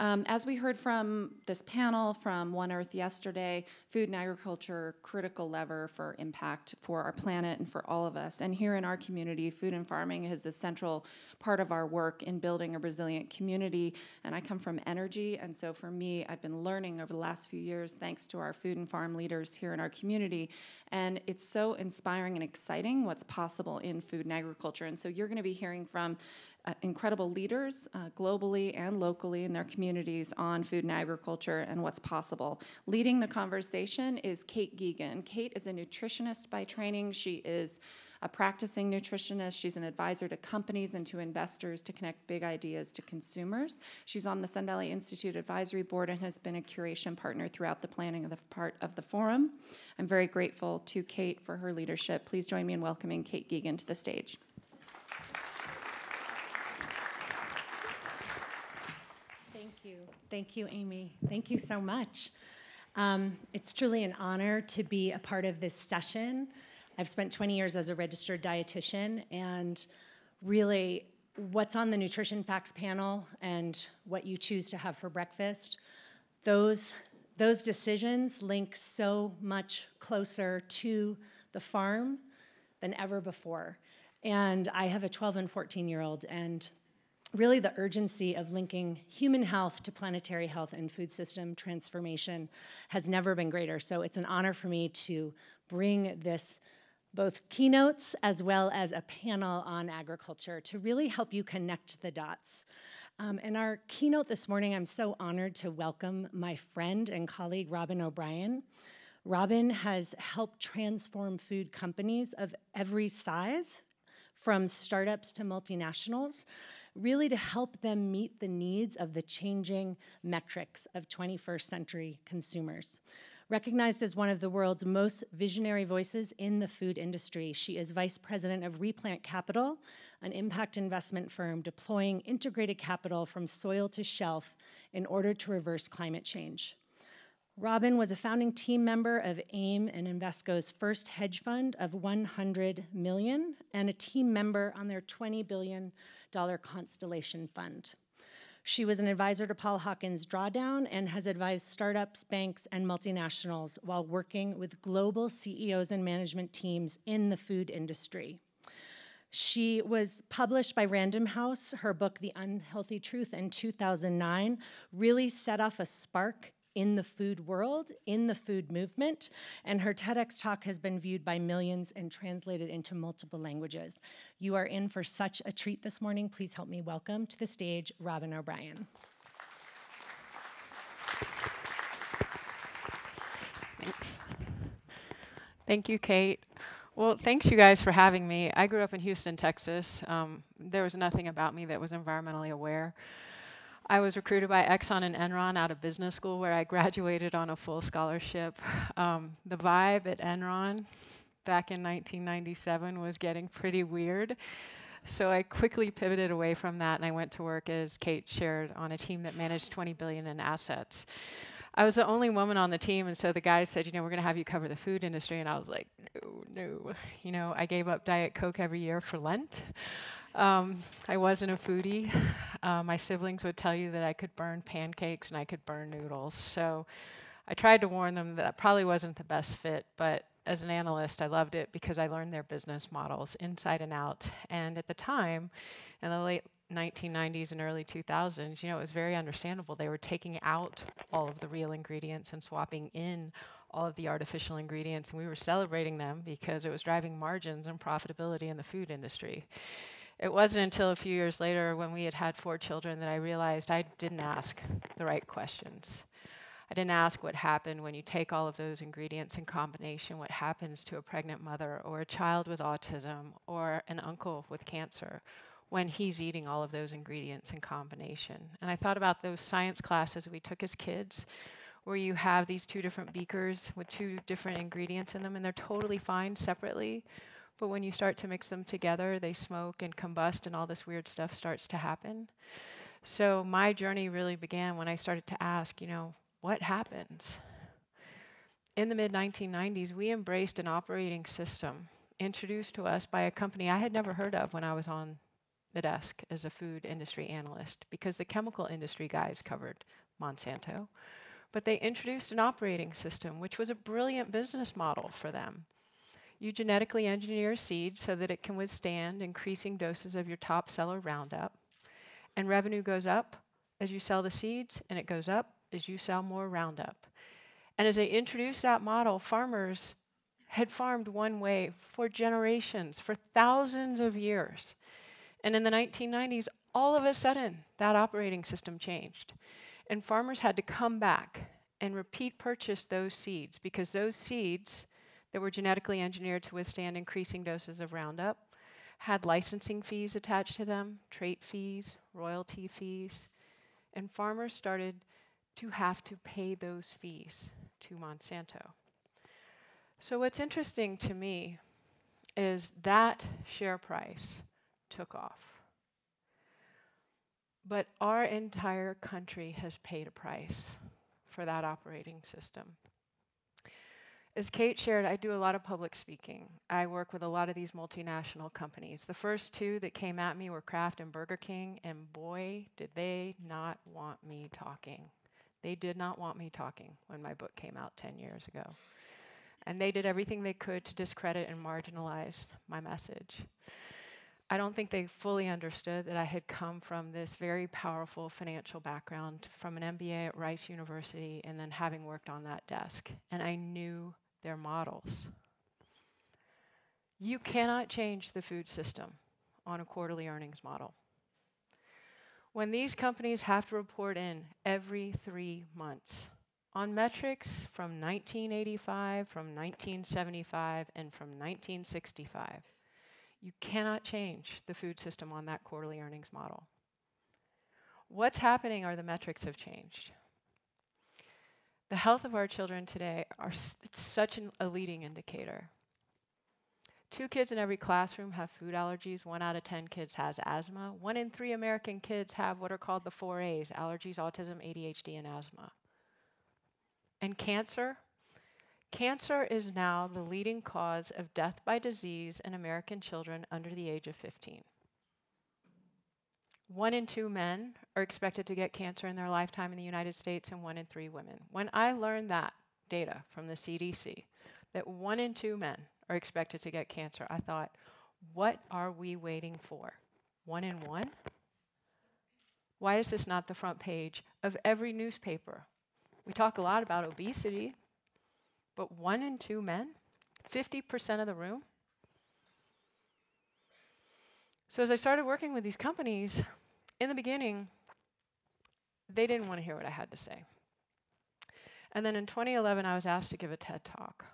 As we heard from this panel, from One Earth yesterday, food and agriculture, critical lever for impact for our planet and for all of us. And here in our community, food and farming is a central part of our work in building a resilient community. And I come from energy, and so for me, I've been learning over the last few years, thanks to our food and farm leaders here in our community. And it's so inspiring and exciting what's possible in food and agriculture. And so you're going to be hearing from incredible leaders globally and locally in their communities on food and agriculture and what's possible. Leading the conversation is Kate Geagan. Kate is a nutritionist by training. She is a practicing nutritionist. She's an advisor to companies and to investors to connect big ideas to consumers. She's on the Sun Valley Institute Advisory Board and has been a curation partner throughout the planning of the part of the forum. I'm very grateful to Kate for her leadership. Please join me in welcoming Kate Geagan to the stage. Thank you, Amy. Thank you so much. It's truly an honor to be a part of this session. I've spent 20 years as a registered dietitian, and really what's on the nutrition facts panel and what you choose to have for breakfast, those decisions link so much closer to the farm than ever before. And I have a 12 and 14-year-old, and really the urgency of linking human health to planetary health and food system transformation has never been greater. So it's an honor for me to bring this, both keynotes as well as a panel on agriculture, to really help you connect the dots. In our keynote this morning, I'm so honored to welcome my friend and colleague, Robyn O'Brien. Robyn has helped transform food companies of every size, from startups to multinationals, really to help them meet the needs of the changing metrics of 21st century consumers. Recognized as one of the world's most visionary voices in the food industry, she is vice president of Replant Capital, an impact investment firm deploying integrated capital from soil to shelf in order to reverse climate change. Robyn was a founding team member of AIM and Invesco's first hedge fund of $100 million and a team member on their $20 billion Constellation Fund. She was an advisor to Paul Hawkins' Drawdown and has advised startups, banks, and multinationals while working with global CEOs and management teams in the food industry. She was published by Random House. Her book, The Unhealthy Truth, in 2009, really set off a spark in the food world, in the food movement, and her TEDx talk has been viewed by millions and translated into multiple languages. You are in for such a treat this morning. Please help me welcome to the stage Robyn O'Brien. Thanks. Thank you, Kate. Well, thanks you guys for having me. I grew up in Houston, Texas. There was nothing about me that was environmentally aware. I was recruited by Exxon and Enron out of business school, where I graduated on a full scholarship. The vibe at Enron back in 1997 was getting pretty weird, so I quickly pivoted away from that, and I went to work, as Kate shared, on a team that managed $20 billion in assets. I was the only woman on the team, and so the guys said, you know, we're going to have you cover the food industry, and I was like, no, no. You know, I gave up Diet Coke every year for Lent. I wasn't a foodie. My siblings would tell you that I could burn pancakes and I could burn noodles. So I tried to warn them that probably wasn't the best fit, but as an analyst, I loved it because I learned their business models inside and out. And at the time, in the late 1990s and early 2000s, you know, it was very understandable. They were taking out all of the real ingredients and swapping in all of the artificial ingredients, and we were celebrating them because it was driving margins and profitability in the food industry. It wasn't until a few years later, when we had had 4 children, that I realized I didn't ask the right questions. I didn't ask what happened when you take all of those ingredients in combination, what happens to a pregnant mother or a child with autism or an uncle with cancer when he's eating all of those ingredients in combination. And I thought about those science classes we took as kids, where you have these 2 different beakers with 2 different ingredients in them, and they're totally fine separately. But when you start to mix them together, they smoke and combust, and all this weird stuff starts to happen. So my journey really began when I started to ask, you know, what happens? In the mid-1990s, we embraced an operating system introduced to us by a company I had never heard of when I was on the desk as a food industry analyst because the chemical industry guys covered Monsanto. But they introduced an operating system, which was a brilliant business model for them. You genetically engineer seed so that it can withstand increasing doses of your top seller Roundup. And revenue goes up as you sell the seeds, and it goes up as you sell more Roundup. And as they introduced that model, farmers had farmed one way for generations, for thousands of years. And in the 1990s, all of a sudden, that operating system changed. And farmers had to come back and repeat purchase those seeds, because those seeds that were genetically engineered to withstand increasing doses of Roundup had licensing fees attached to them, trait fees, royalty fees. And farmers started to have to pay those fees to Monsanto. So what's interesting to me is that share price took off. But our entire country has paid a price for that operating system. As Kate shared, I do a lot of public speaking. I work with a lot of these multinational companies. The first two that came at me were Kraft and Burger King, and boy, did they not want me talking. They did not want me talking when my book came out 10 years ago. And they did everything they could to discredit and marginalize my message. I don't think they fully understood that I had come from this very powerful financial background, from an MBA at Rice University, and then having worked on that desk. And I knew their models. You cannot change the food system on a quarterly earnings model. When these companies have to report in every 3 months on metrics from 1985, from 1975, and from 1965, you cannot change the food system on that quarterly earnings model. What's happening are the metrics have changed. The health of our children today it's such a leading indicator. 2 kids in every classroom have food allergies. 1 out of 10 kids has asthma. 1 in 3 American kids have what are called the 4 A's, allergies, autism, ADHD, and asthma. And cancer? Cancer is now the leading cause of death by disease in American children under the age of 15. 1 in 2 men are expected to get cancer in their lifetime in the United States, and 1 in 3 women. When I learned that data from the CDC, that 1 in 2 men are expected to get cancer, I thought, what are we waiting for? 1 in 1? Why is this not the front page of every newspaper? We talk a lot about obesity. But 1 in 2 men, 50% of the room. So as I started working with these companies, in the beginning, they didn't want to hear what I had to say. And then in 2011, I was asked to give a TED talk.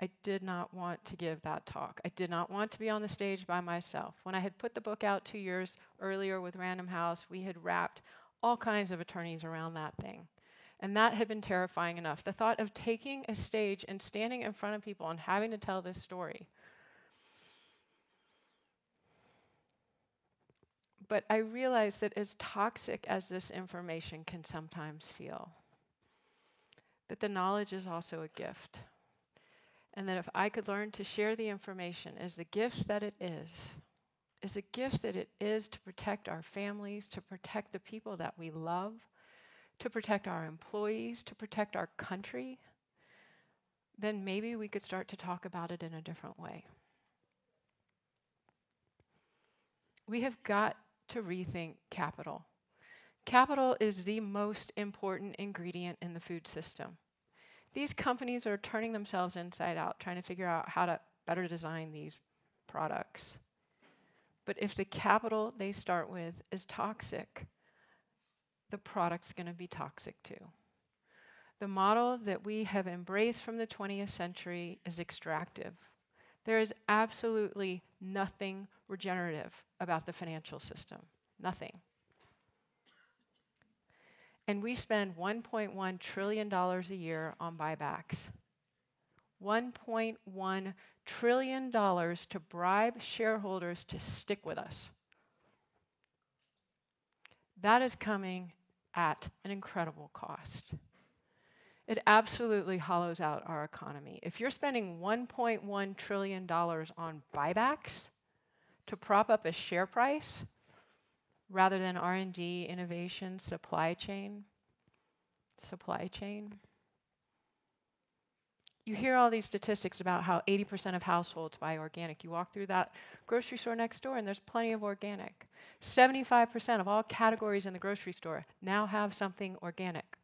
I did not want to give that talk. I did not want to be on the stage by myself. When I had put the book out 2 years earlier with Random House, we had wrapped all kinds of attorneys around that thing. And that had been terrifying enough. The thought of taking a stage and standing in front of people and having to tell this story. But I realized that as toxic as this information can sometimes feel, that the knowledge is also a gift. And that if I could learn to share the information as the gift that it is a gift that it is to protect our families, to protect the people that we love, to protect our employees, to protect our country, then maybe we could start to talk about it in a different way. We have got to rethink capital. Capital is the most important ingredient in the food system. These companies are turning themselves inside out, trying to figure out how to better design these products. But if the capital they start with is toxic, the product's going to be toxic too. The model that we have embraced from the 20th century is extractive. There is absolutely nothing regenerative about the financial system. Nothing. And we spend $1.1 trillion a year on buybacks. $1.1 trillion to bribe shareholders to stick with us. That is coming at an incredible cost. It absolutely hollows out our economy. If you're spending $1.1 trillion on buybacks to prop up a share price, rather than R&D, innovation, supply chain. You hear all these statistics about how 80% of households buy organic. You walk through that grocery store next door and there's plenty of organic. 75% of all categories in the grocery store now have something organic.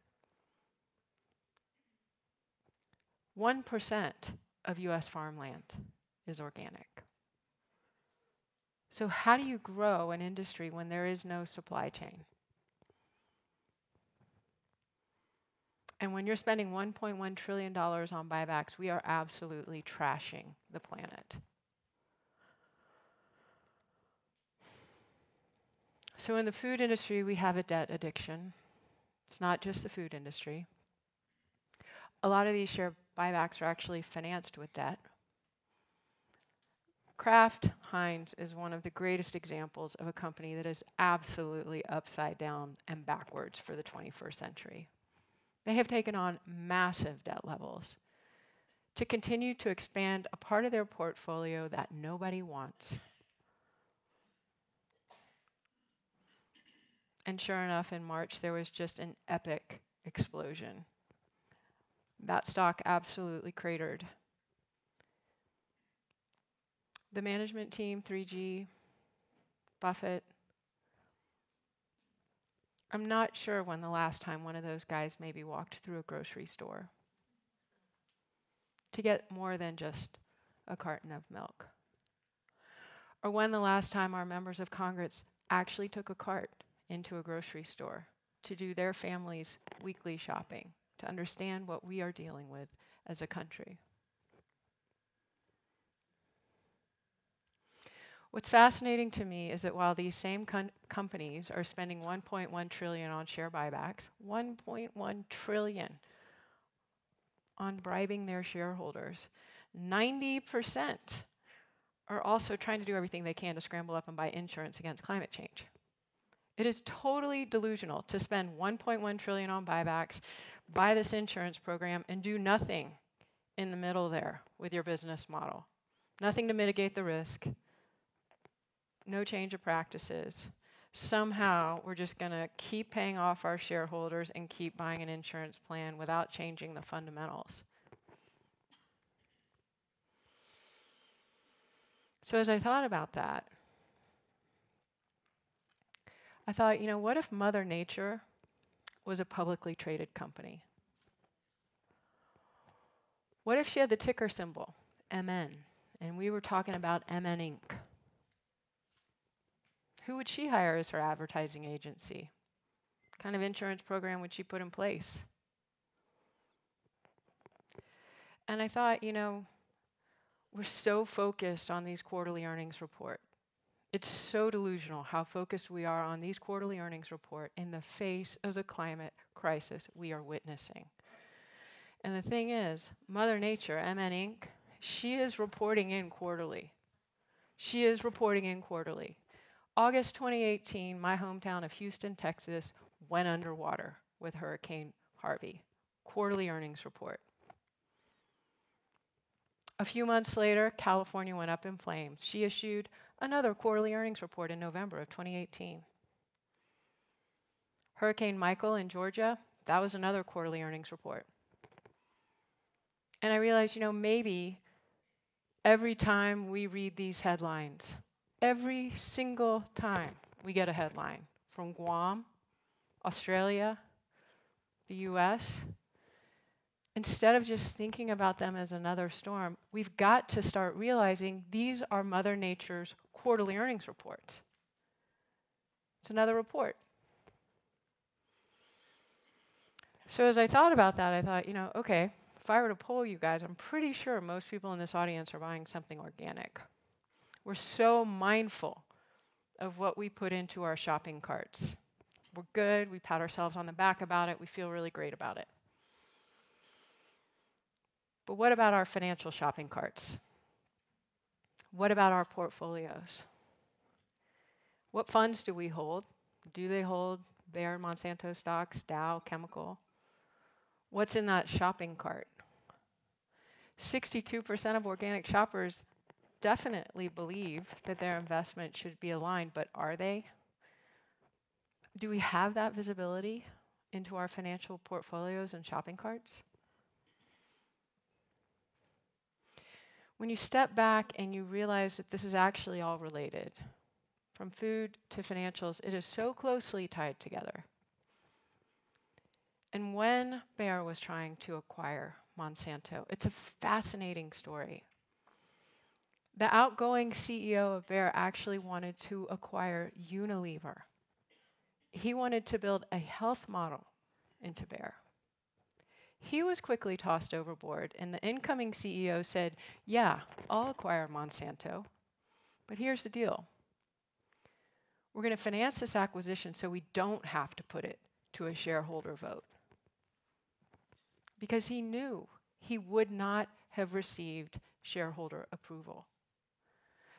1% of US farmland is organic. So how do you grow an industry when there is no supply chain? And when you're spending $1.1 trillion on buybacks, we are absolutely trashing the planet. So in the food industry, we have a debt addiction. It's not just the food industry. A lot of these share buybacks are actually financed with debt. Kraft Heinz is one of the greatest examples of a company that is absolutely upside down and backwards for the 21st century. They have taken on massive debt levels to continue to expand a part of their portfolio that nobody wants. And sure enough, in March, there was just an epic explosion. That stock absolutely cratered. The management team, 3G, Buffett, I'm not sure when the last time one of those guys maybe walked through a grocery store to get more than just a carton of milk. Or when the last time our members of Congress actually took a cart into a grocery store to do their family's weekly shopping, to understand what we are dealing with as a country. What's fascinating to me is that while these same companies are spending $1.1 trillion on share buybacks, $1.1 trillion on bribing their shareholders, 90% are also trying to do everything they can to scramble up and buy insurance against climate change. It is totally delusional to spend $1.1 trillion on buybacks, buy this insurance program, and do nothing in the middle there with your business model. Nothing to mitigate the risk. No change of practices. Somehow, we're just going to keep paying off our shareholders and keep buying an insurance plan without changing the fundamentals. So as I thought about that, I thought, you know, what if Mother Nature was a publicly traded company? What if she had the ticker symbol, MN, and we were talking about MN Inc.? Who would she hire as her advertising agency? What kind of insurance program would she put in place? And I thought, you know, we're so focused on these quarterly earnings reports. It's so delusional how focused we are on these quarterly earnings reports in the face of the climate crisis we are witnessing. And the thing is, Mother Nature, MN Inc., she is reporting in quarterly. She is reporting in quarterly. August 2018, my hometown of Houston, Texas, went underwater with Hurricane Harvey. Quarterly earnings report. A few months later, California went up in flames. She issued another quarterly earnings report in November of 2018. Hurricane Michael in Georgia, that was another quarterly earnings report. And I realized, you know, maybe every time we read these headlines, every single time we get a headline from Guam, Australia, the US, instead of just thinking about them as another storm, we've got to start realizing these are Mother Nature's quarterly earnings reports. It's another report. So as I thought about that, I thought, you know, okay, if I were to poll you guys, I'm pretty sure most people in this audience are buying something organic. We're so mindful of what we put into our shopping carts. We're good, we pat ourselves on the back about it, we feel really great about it. But what about our financial shopping carts? What about our portfolios? What funds do we hold? Do they hold Bayer, Monsanto stocks, Dow, chemical? What's in that shopping cart? 62% of organic shoppers definitely believe that their investment should be aligned, but are they? Do we have that visibility into our financial portfolios and shopping carts? When you step back and you realize that this is actually all related, from food to financials, it is so closely tied together. And when Bayer was trying to acquire Monsanto, it's a fascinating story. The outgoing CEO of Bayer actually wanted to acquire Unilever. He wanted to build a health model into Bayer. He was quickly tossed overboard, and the incoming CEO said, yeah, I'll acquire Monsanto, but here's the deal. We're going to finance this acquisition so we don't have to put it to a shareholder vote. Because he knew he would not have received shareholder approval.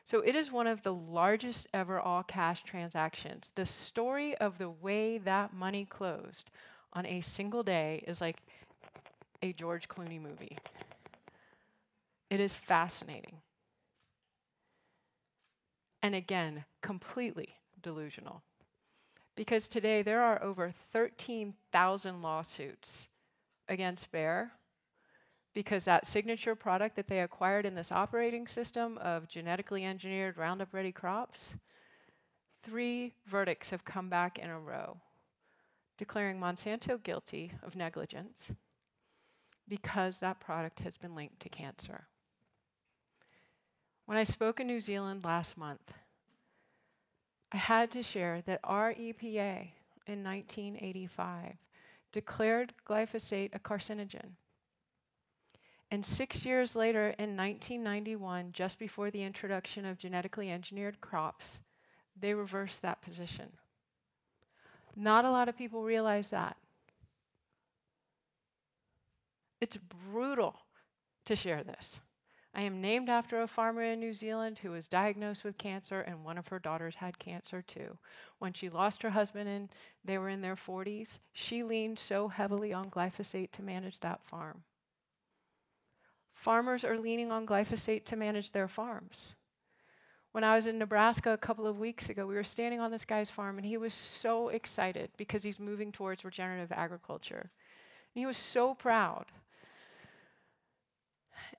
So it is one of the largest ever all-cash transactions. The story of the way that money closed on a single day is like a George Clooney movie. It is fascinating. And again, completely delusional. Because today there are over 13,000 lawsuits against Bayer because that signature product that they acquired in this operating system of genetically engineered Roundup Ready crops, 3 verdicts have come back in a row, declaring Monsanto guilty of negligence because that product has been linked to cancer. When I spoke in New Zealand last month, I had to share that our EPA in 1985 declared glyphosate a carcinogen. And 6 years later, in 1991, just before the introduction of genetically engineered crops, they reversed that position. Not a lot of people realize that. It's brutal to share this. I am named after a farmer in New Zealand who was diagnosed with cancer, and one of her daughters had cancer too. When she lost her husband and they were in their 40s, she leaned so heavily on glyphosate to manage that farm. Farmers are leaning on glyphosate to manage their farms. When I was in Nebraska a couple of weeks ago, we were standing on this guy's farm and he was so excited because he's moving towards regenerative agriculture. And he was so proud.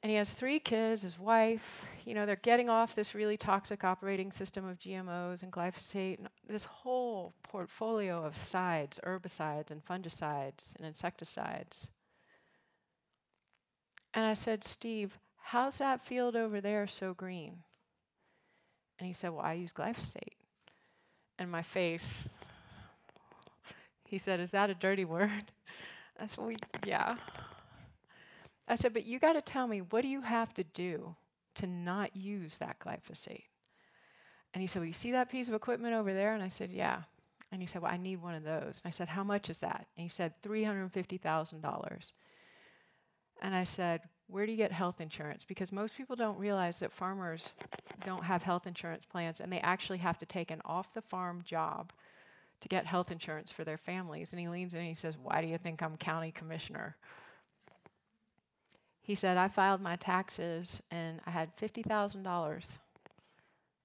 And he has 3 kids, his wife, you know, they're getting off this really toxic operating system of GMOs and glyphosate, and this whole portfolio of sides, herbicides and fungicides and insecticides. And I said, Steve, how's that field over there so green? And he said, well, I use glyphosate. And my face, he said, is that a dirty word? I said, well, yeah. I said, but you got to tell me, what do you have to do to not use that glyphosate? And he said, well, you see that piece of equipment over there? And I said, yeah. And he said, well, I need one of those. And I said, how much is that? And he said, $350,000. And I said, where do you get health insurance? Because most people don't realize that farmers don't have health insurance plans, and they actually have to take an off-the-farm job to get health insurance for their families. And he leans in and he says, why do you think I'm county commissioner? He said, I filed my taxes, and I had $50,000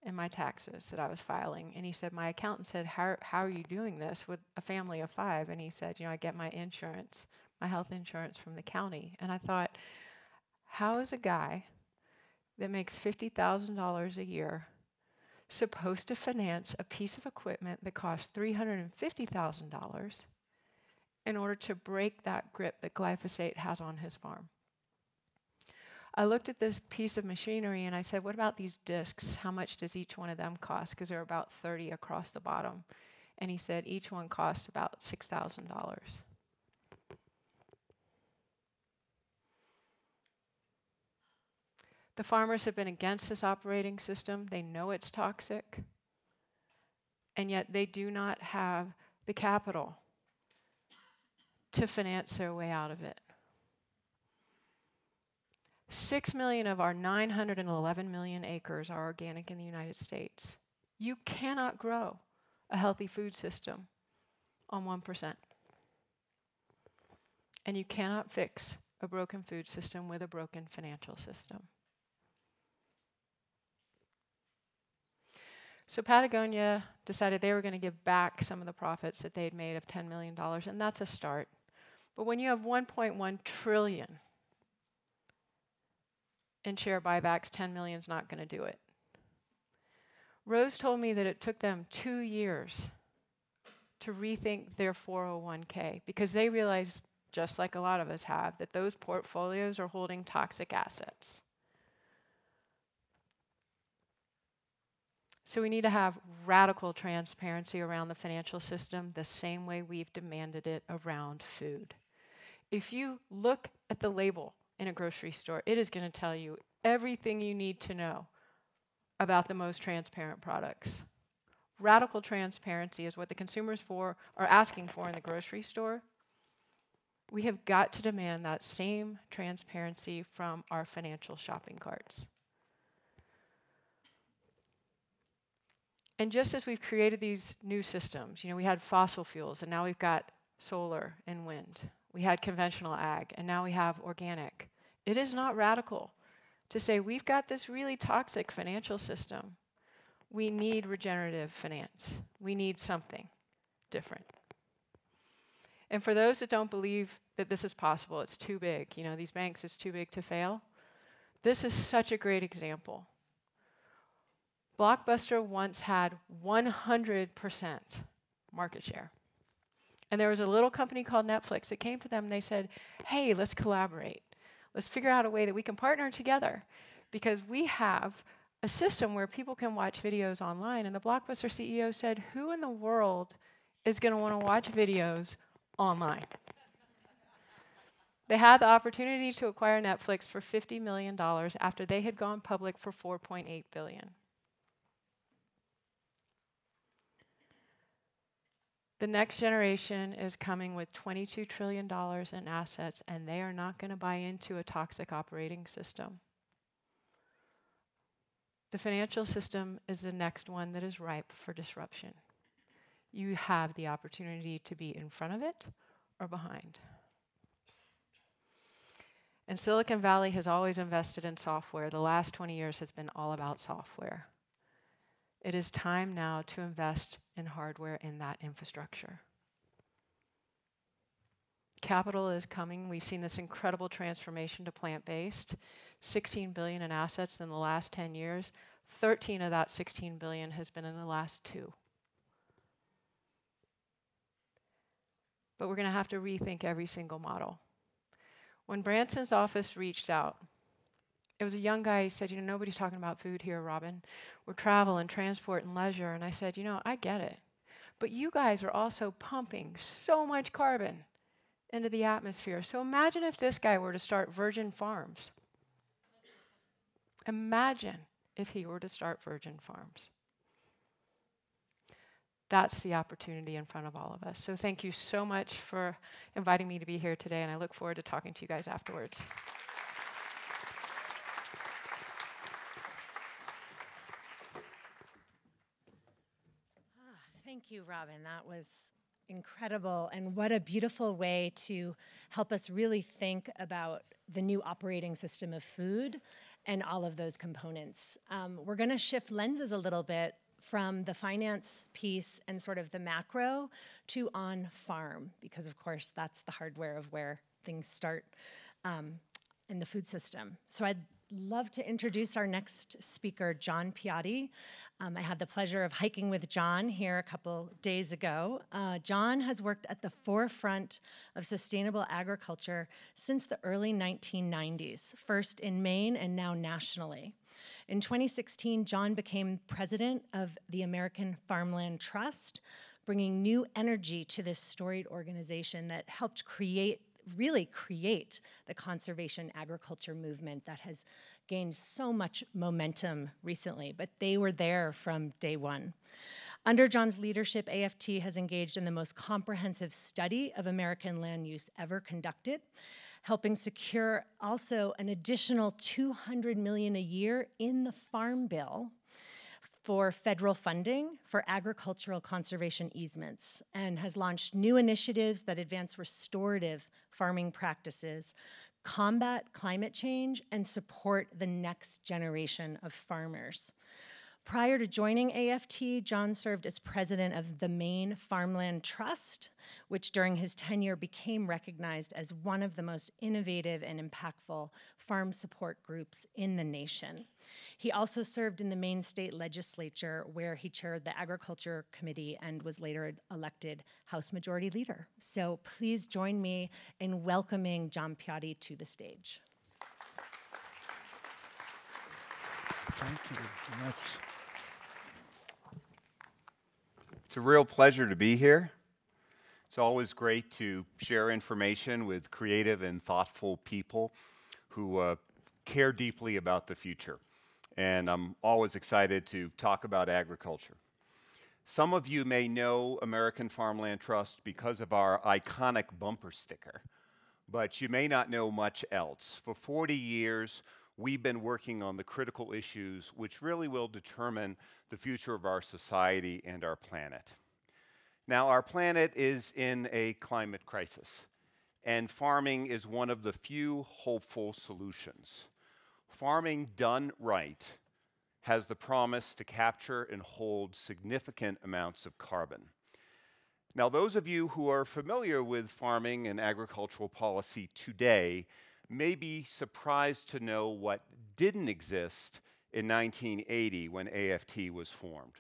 in my taxes that I was filing. And he said, my accountant said, how are you doing this with a family of 5? And he said, you know, I get my insurance, my health insurance from the county. And I thought, how is a guy that makes $50,000 a year supposed to finance a piece of equipment that costs $350,000 in order to break that grip that glyphosate has on his farm? I looked at this piece of machinery and I said, what about these discs? How much does each one of them cost? Because there are about 30 across the bottom. And he said, each one costs about $6,000. The farmers have been against this operating system. They know it's toxic. And yet they do not have the capital to finance their way out of it. 6 million of our 911 million acres are organic in the United States. You cannot grow a healthy food system on 1%. And you cannot fix a broken food system with a broken financial system. So Patagonia decided they were going to give back some of the profits that they'd made of $10 million, and that's a start. But when you have $1.1 trillion in share buybacks, $10 million is not going to do it. Rose told me that it took them 2 years to rethink their 401k because they realized, just like a lot of us have, that those portfolios are holding toxic assets. So we need to have radical transparency around the financial system the same way we've demanded it around food. If you look at the label in a grocery store, it is going to tell you everything you need to know about the most transparent products. Radical transparency is what the consumers are asking for in the grocery store. We have got to demand that same transparency from our financial shopping carts. And just as we've created these new systems, you know, we had fossil fuels and now we've got solar and wind. We had conventional ag and now we have organic. It is not radical to say we've got this really toxic financial system. We need regenerative finance. We need something different. And for those that don't believe that this is possible, it's too big. You know, these banks, it's too big to fail. This is such a great example. Blockbuster once had 100% market share. And there was a little company called Netflix that came to them and they said, hey, let's collaborate. Let's figure out a way that we can partner together because we have a system where people can watch videos online. And the Blockbuster CEO said, who in the world is going to want to watch videos online? They had the opportunity to acquire Netflix for $50 million after they had gone public for $4.8 billion. The next generation is coming with $22 trillion in assets, and they are not going to buy into a toxic operating system. The financial system is the next one that is ripe for disruption. You have the opportunity to be in front of it or behind. And Silicon Valley has always invested in software. The last 20 years has been all about software. It is time now to invest in hardware in that infrastructure. Capital is coming. We've seen this incredible transformation to plant-based. $16 billion in assets in the last 10 years. 13 of that $16 billion has been in the last 2. But we're going to have to rethink every single model. When Branson's office reached out, it was a young guy, he said, you know, nobody's talking about food here, Robyn. We're travel and transport and leisure. And I said, you know, I get it. But you guys are also pumping so much carbon into the atmosphere. So imagine if this guy were to start Virgin Farms. Imagine if he were to start Virgin Farms. That's the opportunity in front of all of us. So thank you so much for inviting me to be here today. And I look forward to talking to you guys afterwards. Thank you, Robyn. That was incredible. And what a beautiful way to help us really think about the new operating system of food and all of those components. We're going to shift lenses a little bit from the finance piece and sort of the macro to on-farm, because, of course, that's the hardware of where things start in the food system. So I'd love to introduce our next speaker, John Piotti. I had the pleasure of hiking with John here a couple days ago. John has worked at the forefront of sustainable agriculture since the early 1990s, first in Maine and now nationally. In 2016, John became president of the American Farmland Trust, bringing new energy to this storied organization that helped really create the conservation agriculture movement that has gained so much momentum recently, but they were there from day one. Under John's leadership, AFT has engaged in the most comprehensive study of American land use ever conducted, helping secure also an additional $200 million a year in the Farm Bill for federal funding for agricultural conservation easements, and has launched new initiatives that advance restorative farming practices, combat climate change, and support the next generation of farmers. Prior to joining AFT, John served as president of the Maine Farmland Trust, which during his tenure became recognized as one of the most innovative and impactful farm support groups in the nation. He also served in the Maine State Legislature, where he chaired the Agriculture Committee and was later elected House Majority Leader. So please join me in welcoming John Piotti to the stage. Thank you so much. It's a real pleasure to be here. It's always great to share information with creative and thoughtful people who care deeply about the future. And I'm always excited to talk about agriculture. Some of you may know American Farmland Trust because of our iconic bumper sticker, but you may not know much else. For 40 years, we've been working on the critical issues which really will determine the future of our society and our planet. Now, our planet is in a climate crisis, and farming is one of the few hopeful solutions. Farming done right has the promise to capture and hold significant amounts of carbon. Now, those of you who are familiar with farming and agricultural policy today may be surprised to know what didn't exist in 1980 when AFT was formed.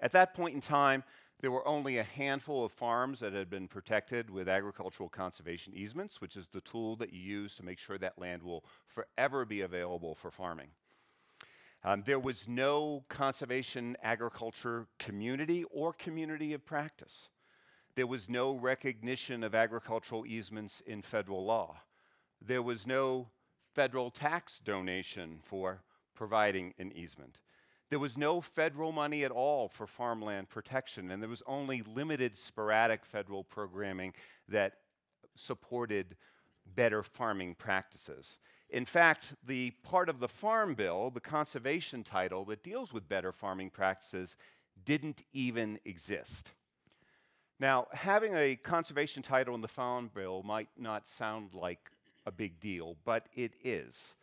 At that point in time, there were only a handful of farms that had been protected with agricultural conservation easements, which is the tool that you use to make sure that land will forever be available for farming. There was no conservation agriculture community or community of practice. There was no recognition of agricultural easements in federal law. There was no federal tax donation for providing an easement. There was no federal money at all for farmland protection, and there was only limited sporadic federal programming that supported better farming practices. In fact, the part of the Farm Bill, the conservation title that deals with better farming practices, didn't even exist. Now, having a conservation title in the Farm Bill might not sound like a big deal, but it is.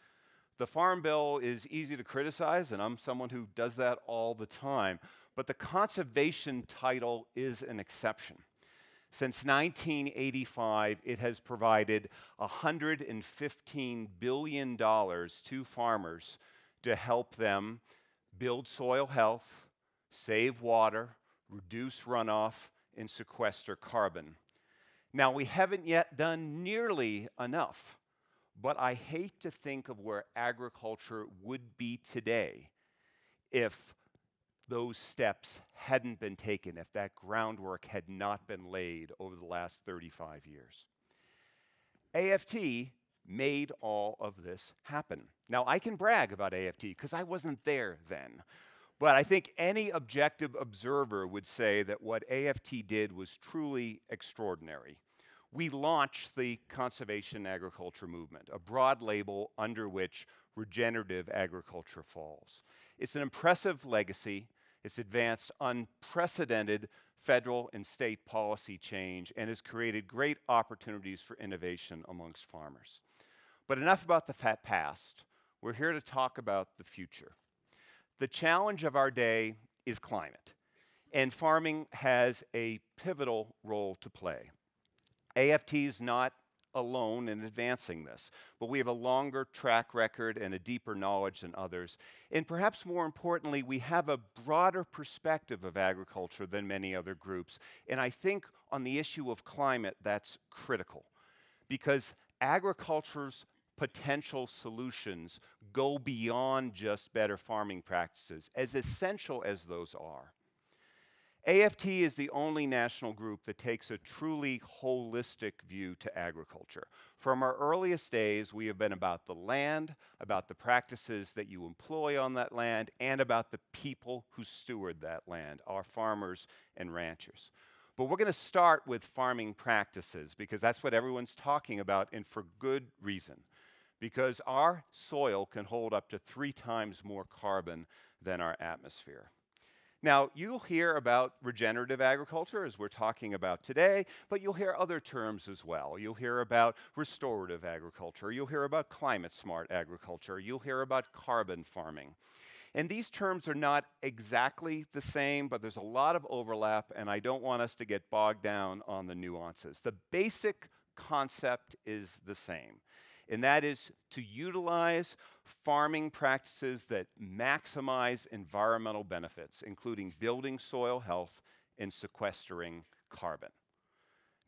The Farm Bill is easy to criticize, and I'm someone who does that all the time, but the conservation title is an exception. Since 1985, it has provided $115 billion to farmers to help them build soil health, save water, reduce runoff, and sequester carbon. Now, we haven't yet done nearly enough, but I hate to think of where agriculture would be today if those steps hadn't been taken, if that groundwork had not been laid over the last 35 years. AFT made all of this happen. Now, I can brag about AFT because I wasn't there then, but I think any objective observer would say that what AFT did was truly extraordinary. We launched the conservation agriculture movement, a broad label under which regenerative agriculture falls. It's an impressive legacy. It's advanced unprecedented federal and state policy change and has created great opportunities for innovation amongst farmers. But enough about the past. We're here to talk about the future. The challenge of our day is climate, and farming has a pivotal role to play. AFT is not alone in advancing this, but we have a longer track record and a deeper knowledge than others. And perhaps more importantly, we have a broader perspective of agriculture than many other groups. And I think on the issue of climate, that's critical, because agriculture's potential solutions go beyond just better farming practices, as essential as those are. AFT is the only national group that takes a truly holistic view to agriculture. From our earliest days, we have been about the land, about the practices that you employ on that land, and about the people who steward that land, our farmers and ranchers. But we're going to start with farming practices, because that's what everyone's talking about, and for good reason, because our soil can hold up to 3 times more carbon than our atmosphere. Now, you'll hear about regenerative agriculture, as we're talking about today, but you'll hear other terms as well. You'll hear about restorative agriculture. You'll hear about climate smart agriculture. You'll hear about carbon farming. And these terms are not exactly the same, but there's a lot of overlap, and I don't want us to get bogged down on the nuances. The basic concept is the same, and that is to utilize farming practices that maximize environmental benefits, including building soil health and sequestering carbon.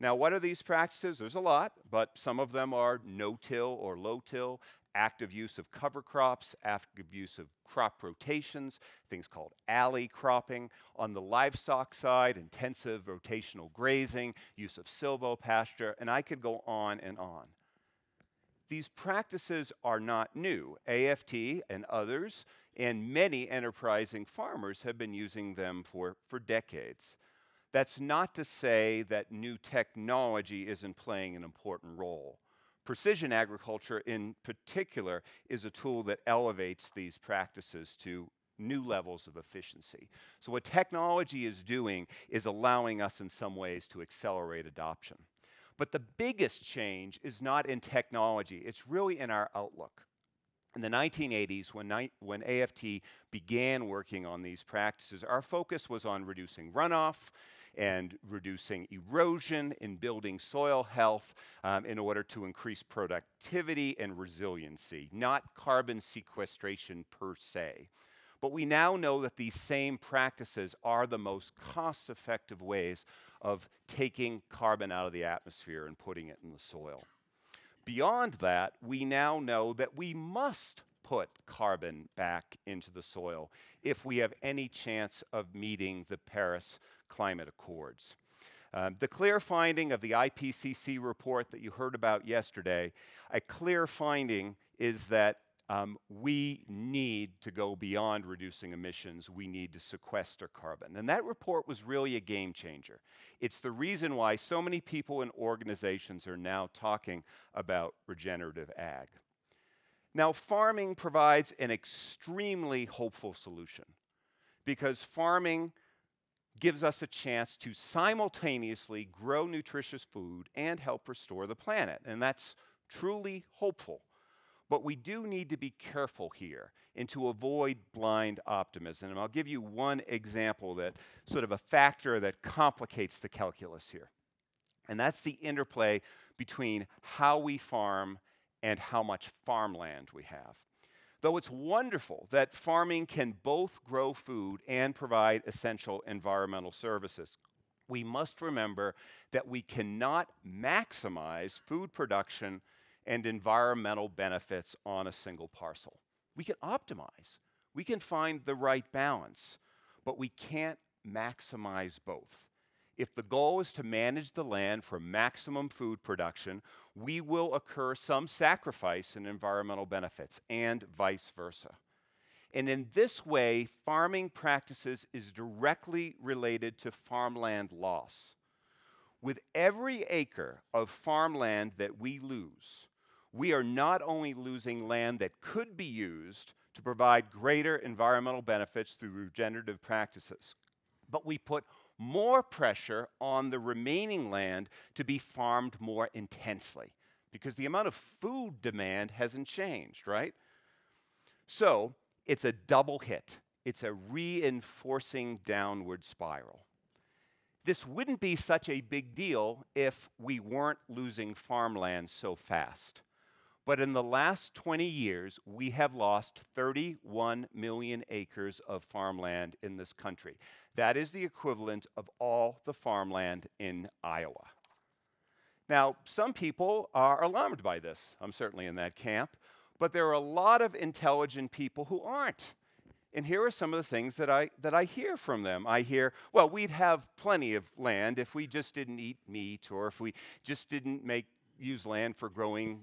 Now, what are these practices? There's a lot, but some of them are no-till or low-till, active use of cover crops, active use of crop rotations, things called alley cropping. On the livestock side, intensive rotational grazing, use of silvopasture, and I could go on and on. These practices are not new. AFT and others, and many enterprising farmers have been using them for decades. That's not to say that new technology isn't playing an important role. Precision agriculture, in particular, is a tool that elevates these practices to new levels of efficiency. So what technology is doing is allowing us in some ways to accelerate adoption. But the biggest change is not in technology, it's really in our outlook. In the 1980s, when AFT began working on these practices, our focus was on reducing runoff, and reducing erosion, in building soil health in order to increase productivity and resiliency, not carbon sequestration per se. But we now know that these same practices are the most cost-effective ways of taking carbon out of the atmosphere and putting it in the soil. Beyond that, we now know that we must put carbon back into the soil if we have any chance of meeting the Paris Climate Accords. The clear finding of the IPCC report that you heard about yesterday, a clear finding is that we need to go beyond reducing emissions. We need to sequester carbon. And that report was really a game changer. It's the reason why so many people and organizations are now talking about regenerative ag. Now, farming provides an extremely hopeful solution because farming gives us a chance to simultaneously grow nutritious food and help restore the planet, and that's truly hopeful. But we do need to be careful here and to avoid blind optimism. And I'll give you one example that sort of a factor that complicates the calculus here, and that's the interplay between how we farm and how much farmland we have. Though it's wonderful that farming can both grow food and provide essential environmental services, we must remember that we cannot maximize food production and environmental benefits on a single parcel. We can optimize. We can find the right balance, but we can't maximize both. If the goal is to manage the land for maximum food production, we will incur some sacrifice in environmental benefits, and vice versa. And in this way, farming practices is directly related to farmland loss. With every acre of farmland that we lose, we are not only losing land that could be used to provide greater environmental benefits through regenerative practices, but we put more pressure on the remaining land to be farmed more intensely because the amount of food demand hasn't changed, right? So it's a double hit. It's a reinforcing downward spiral. This wouldn't be such a big deal if we weren't losing farmland so fast. But in the last 20 years, we have lost 31 million acres of farmland in this country. That is the equivalent of all the farmland in Iowa. Now, some people are alarmed by this. I'm certainly in that camp. But there are a lot of intelligent people who aren't. And here are some of the things that I hear from them. I hear, well, we'd have plenty of land if we just didn't eat meat or if we just didn't use land for growing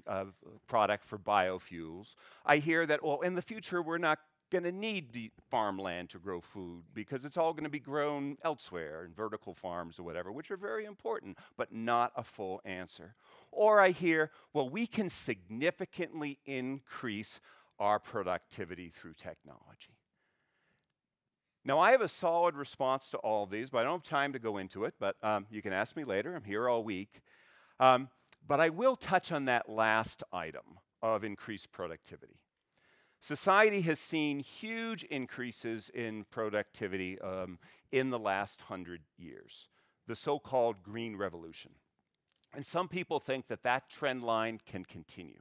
product for biofuels. I hear that, well, in the future, we're not going to need the farmland to grow food because it's all going to be grown elsewhere in vertical farms or whatever, which are very important, but not a full answer. Or I hear, well, we can significantly increase our productivity through technology. Now, I have a solid response to all of these, but I don't have time to go into it, but you can ask me later. I'm here all week. But I will touch on that last item of increased productivity. Society has seen huge increases in productivity in the last 100 years, the so-called Green Revolution. And some people think that that trend line can continue.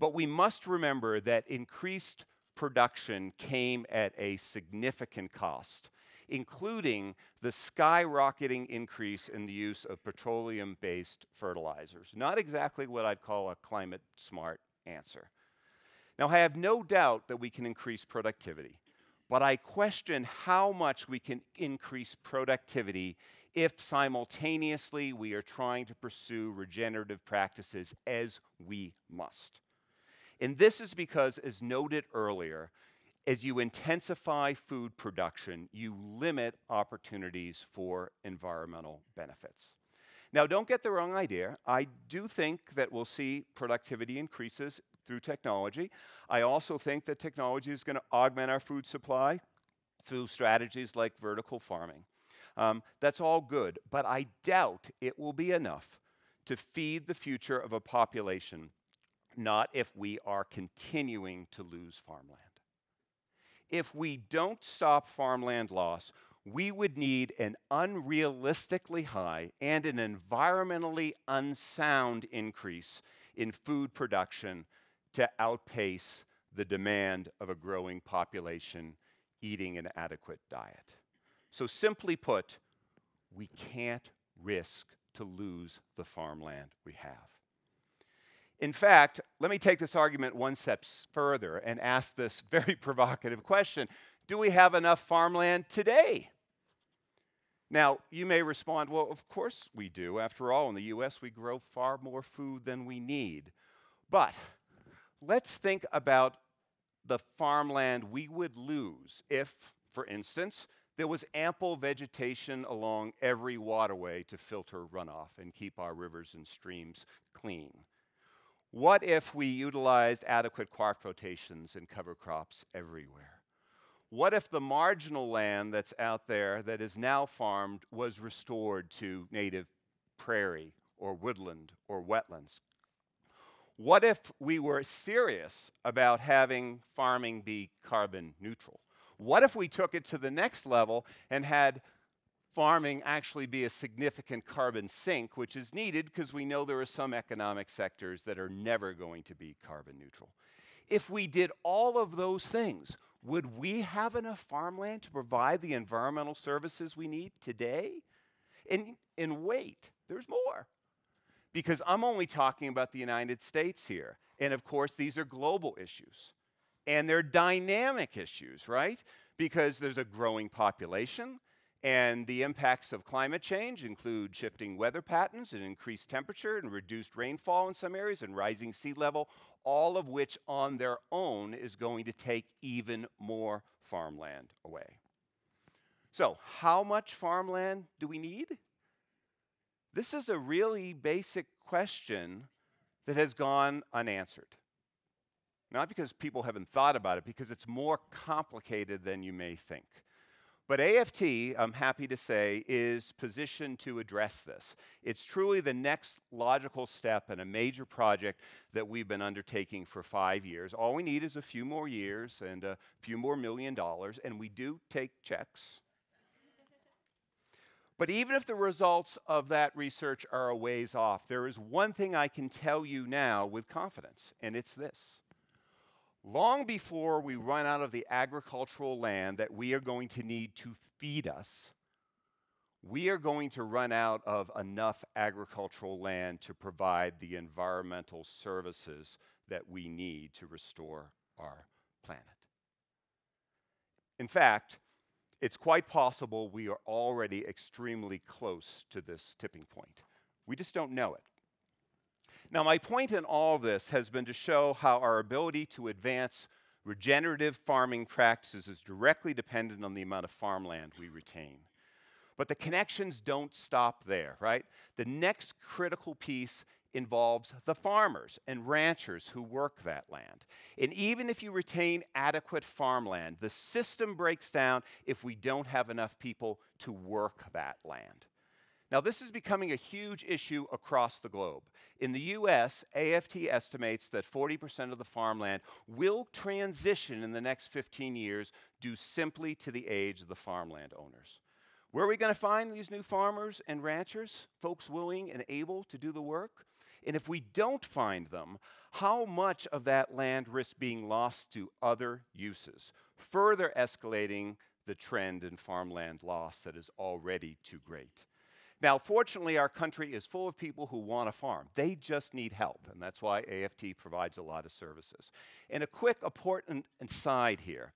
But we must remember that increased production came at a significant cost, including the skyrocketing increase in the use of petroleum-based fertilizers. Not exactly what I'd call a climate-smart answer. Now, I have no doubt that we can increase productivity, but I question how much we can increase productivity if simultaneously we are trying to pursue regenerative practices as we must. And this is because, as noted earlier, as you intensify food production, you limit opportunities for environmental benefits. Now, don't get the wrong idea. I do think that we'll see productivity increases through technology. I also think that technology is going to augment our food supply through strategies like vertical farming. That's all good, but I doubt it will be enough to feed the future of a population, not if we are continuing to lose farmland. If we don't stop farmland loss, we would need an unrealistically high and an environmentally unsound increase in food production to outpace the demand of a growing population eating an adequate diet. So simply put, we can't risk to lose the farmland we have. In fact, let me take this argument one step further and ask this very provocative question. Do we have enough farmland today? Now, you may respond, well, of course we do. After all, in the US, we grow far more food than we need. But let's think about the farmland we would lose if, for instance, there was ample vegetation along every waterway to filter runoff and keep our rivers and streams clean. What if we utilized adequate crop rotations and cover crops everywhere? What if the marginal land that's out there that is now farmed was restored to native prairie or woodland or wetlands? What if we were serious about having farming be carbon neutral? What if we took it to the next level and had farming actually be a significant carbon sink, which is needed because we know there are some economic sectors that are never going to be carbon neutral. If we did all of those things, would we have enough farmland to provide the environmental services we need today? And wait, there's more. Because I'm only talking about the United States here. And of course, these are global issues. And they're dynamic issues, right? Because there's a growing population, and the impacts of climate change include shifting weather patterns and increased temperature and reduced rainfall in some areas and rising sea level, all of which on their own is going to take even more farmland away. So how much farmland do we need? This is a really basic question that has gone unanswered. Not because people haven't thought about it, because it's more complicated than you may think. But AFT, I'm happy to say, is positioned to address this. It's truly the next logical step in a major project that we've been undertaking for 5 years. All we need is a few more years and a few more $1 million, and we do take checks. But even if the results of that research are a ways off, there is one thing I can tell you now with confidence, and it's this. Long before we run out of the agricultural land that we are going to need to feed us, we are going to run out of enough agricultural land to provide the environmental services that we need to restore our planet. In fact, it's quite possible we are already extremely close to this tipping point. We just don't know it. Now, my point in all of this has been to show how our ability to advance regenerative farming practices is directly dependent on the amount of farmland we retain. But the connections don't stop there, right? The next critical piece involves the farmers and ranchers who work that land. And even if you retain adequate farmland, the system breaks down if we don't have enough people to work that land. Now, this is becoming a huge issue across the globe. In the US, AFT estimates that 40% of the farmland will transition in the next 15 years due simply to the age of the farmland owners. Where are we going to find these new farmers and ranchers, folks willing and able to do the work? And if we don't find them, how much of that land risks being lost to other uses, further escalating the trend in farmland loss that is already too great? Now, fortunately, our country is full of people who want to farm. They just need help, and that's why AFT provides a lot of services. And a quick important aside here.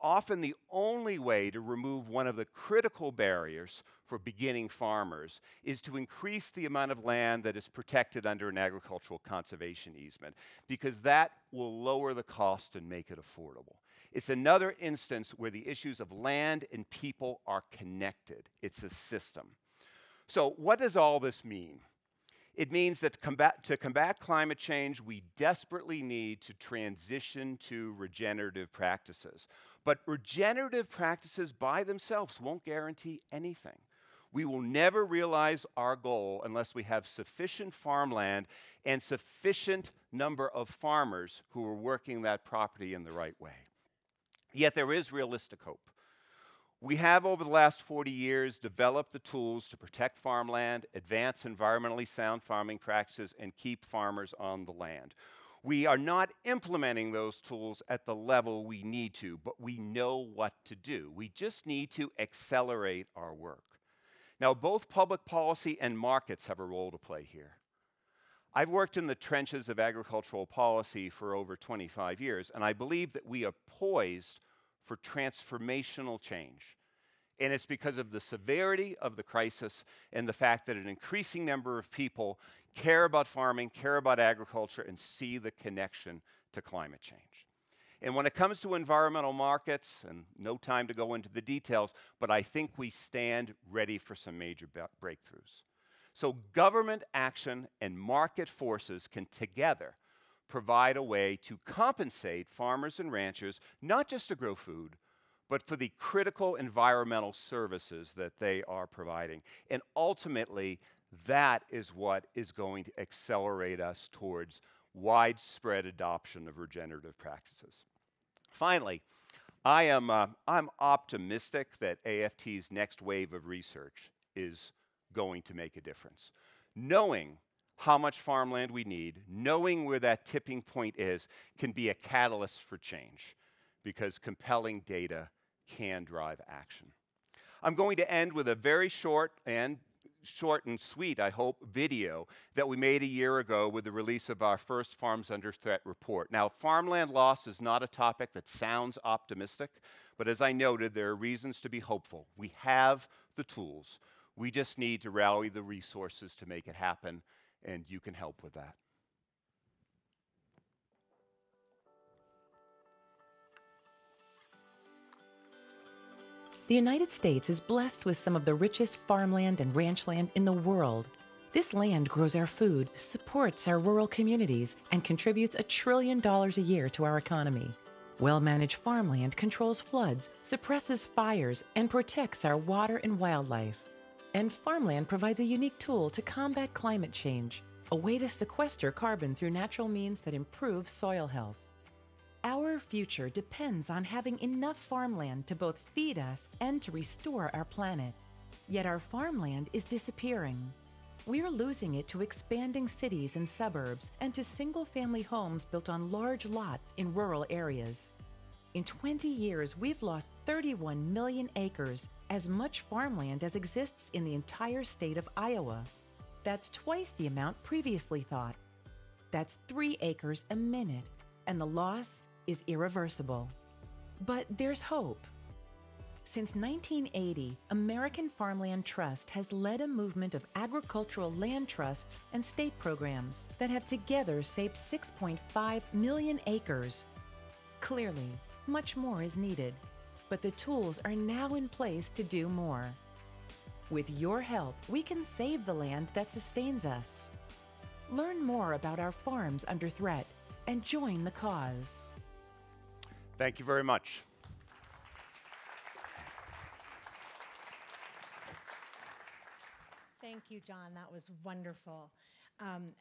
Often the only way to remove one of the critical barriers for beginning farmers is to increase the amount of land that is protected under an agricultural conservation easement, because that will lower the cost and make it affordable. It's another instance where the issues of land and people are connected. It's a system. So what does all this mean? It means that to combat climate change, we desperately need to transition to regenerative practices. But regenerative practices by themselves won't guarantee anything. We will never realize our goal unless we have sufficient farmland and sufficient number of farmers who are working that property in the right way. Yet there is realistic hope. We have, over the last 40 years, developed the tools to protect farmland, advance environmentally sound farming practices, and keep farmers on the land. We are not implementing those tools at the level we need to, but we know what to do. We just need to accelerate our work. Now, both public policy and markets have a role to play here. I've worked in the trenches of agricultural policy for over 25 years, and I believe that we are poised for transformational change. And it's because of the severity of the crisis and the fact that an increasing number of people care about farming, care about agriculture, and see the connection to climate change. And when it comes to environmental markets, and no time to go into the details, but I think we stand ready for some major breakthroughs. So government action and market forces can together provide a way to compensate farmers and ranchers, not just to grow food, but for the critical environmental services that they are providing. And ultimately, that is what is going to accelerate us towards widespread adoption of regenerative practices. Finally, I'm optimistic that AFT's next wave of research is going to make a difference. Knowing how much farmland we need, knowing where that tipping point is, can be a catalyst for change, because compelling data can drive action. I'm going to end with a very short and sweet, I hope, video that we made a year ago with the release of our first Farms Under Threat report. Now, farmland loss is not a topic that sounds optimistic, but as I noted, there are reasons to be hopeful. We have the tools. We just need to rally the resources to make it happen, and you can help with that. The United States is blessed with some of the richest farmland and ranchland in the world. This land grows our food, supports our rural communities, and contributes $1 trillion a year to our economy. Well-managed farmland controls floods, suppresses fires, and protects our water and wildlife. And farmland provides a unique tool to combat climate change, a way to sequester carbon through natural means that improve soil health. Our future depends on having enough farmland to both feed us and to restore our planet. Yet our farmland is disappearing. We're losing it to expanding cities and suburbs and to single-family homes built on large lots in rural areas. In 20 years, we've lost 31 million acres, as much farmland as exists in the entire state of Iowa. That's twice the amount previously thought. That's 3 acres a minute, and the loss is irreversible. But there's hope. Since 1980, American Farmland Trust has led a movement of agricultural land trusts and state programs that have together saved 6.5 million acres. Clearly, much more is needed, but the tools are now in place to do more. With your help, we can save the land that sustains us. Learn more about our farms under threat and join the cause. Thank you very much. Thank Thank you, John. That was wonderful.